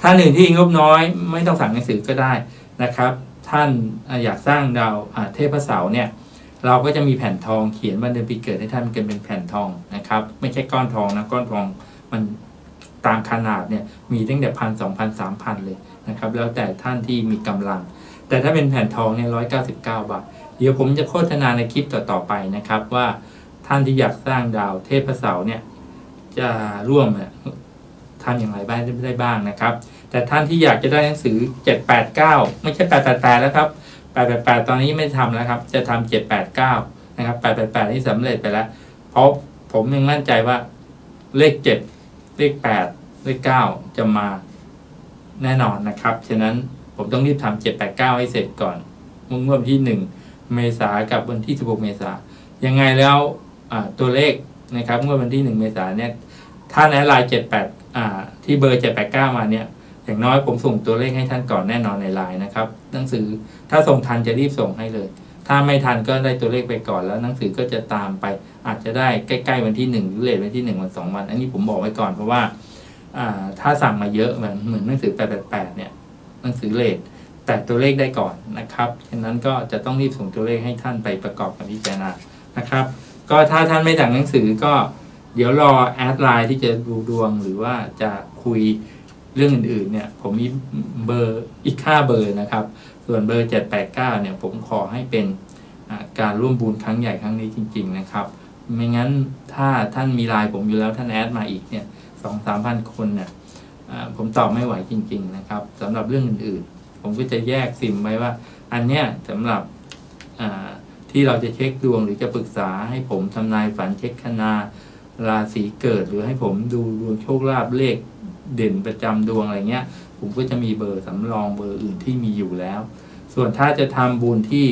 ท่านหนึ่งที่งบน้อยไม่ต้องสั่งหนังสือก็ได้นะครับท่านอยากสร้างดาวเทพเสาเนี่ยเราก็จะมีแผ่นทองเขียนวันเดือนปีเกิดให้ท่านเป็นแผ่นทองนะครับไม่ใช่ก้อนทองนะก้อนทองมันตามขนาดเนี่ยมีตั้งแต่1,000 2,000 3,000เลยนะครับแล้วแต่ท่านที่มีกำลังแต่ถ้าเป็นแผ่นทองเนี่ย199 บาทเดี๋ยวผมจะโฆษณาในคลิปต่อไปนะครับว่าท่านที่อยากสร้างดาวเทพเสาเนี่ยจะร่วมทำอย่างไรบ้างได้บ้างนะครับแต่ท่านที่อยากจะได้หนังสือ789ไม่ใช่888แล้วครับ888ตอนนี้ไม่ทำแล้วครับจะทำ789นะครับ888ที่สำเร็จไปแล้วเพราะผมยังมั่นใจว่าเลข7เลข8เลข9จะมาแน่นอนนะครับฉะนั้นผมต้องรีบทำ789ให้เสร็จก่อนงวดที่1เมษายนกับวันที่16เมษายนยังไงแล้วตัวเลขนะครับงวดวันที่1เมษายนเนี่ยท่านแอดไลน์78ที่เบอร์789มาเนี่ยอย่างน้อยผมส่งตัวเลขให้ท่านก่อนแน่นอนในไลน์นะครับหนังสือถ้าส่งทันจะรีบส่งให้เลยถ้าไม่ทันก็ได้ตัวเลขไปก่อนแล้วหนังสือก็จะตามไปอาจจะได้ใกล้ๆวันที่1หรือเลทวันที่1วัน2วันอันนี้ผมบอกไว้ก่อนเพราะว่าถ้าสั่งมาเยอะเหมือนหนังสือ888เนี่ยหนังสือเลทแต่ตัวเลขได้ก่อนนะครับฉะนั้นก็จะต้องรีบส่งตัวเลขให้ท่านไปประกอบกับพิจารณานะครับก็ถ้าท่านไม่สั่งหนังสือก็เดี๋ยวรอแอดไลน์ที่จะดูดวงหรือว่าจะคุยเรื่องอื่นๆเนี่ยผมมีเบอร์อีก5 เบอร์นะครับส่วนเบอร์789เนี่ยผมขอให้เป็นการร่วมบุญครั้งใหญ่ครั้งนี้จริงๆนะครับไม่งั้นถ้าท่านมีไลน์ผมอยู่แล้วท่านแอดมาอีกเนี่ย 2-3,000 คนเนี่ยผมตอบไม่ไหวจริงๆนะครับสำหรับเรื่องอื่นๆผมก็จะแยกซิมไว้ว่าอันเนี้ยสำหรับที่เราจะเช็คดวงหรือจะปรึกษาให้ผมทำนายฝันเช็คคณาราศีเกิดหรือให้ผมดูดวงโชคลาภเลขเด่นประจำดวงอะไรเงี้ยผมก็จะมีเบอร์สำรองเบอร์อื่นที่มีอยู่แล้วส่วนถ้าจะทำบุญที่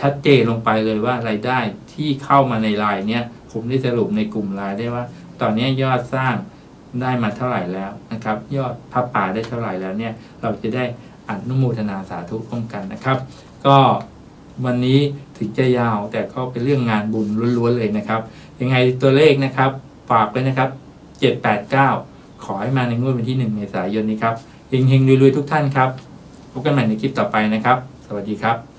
ชัดเจนลงไปเลยว่ารายได้ที่เข้ามาในไลน์เนี้ยผมได้สรุปในกลุ่มไลน์ได้ว่าตอนนี้ยอดสร้างได้มาเท่าไหร่แล้วนะครับยอดพระป่าได้เท่าไหร่แล้วเนี่ยเราจะได้อนุโมทนาสาธุร่วมกันนะครับก็วันนี้ถึงจะยาวแต่ก็เป็นเรื่องงานบุญล้วนๆเลยนะครับยังไงตัวเลขนะครับฝากไว้นะครับ789ขอให้มาในงวดวันที่1 เมษายนนี้ครับเฮงๆรวยๆทุกท่านครับ พบกันใหม่ในคลิปต่อไปนะครับสวัสดีครับ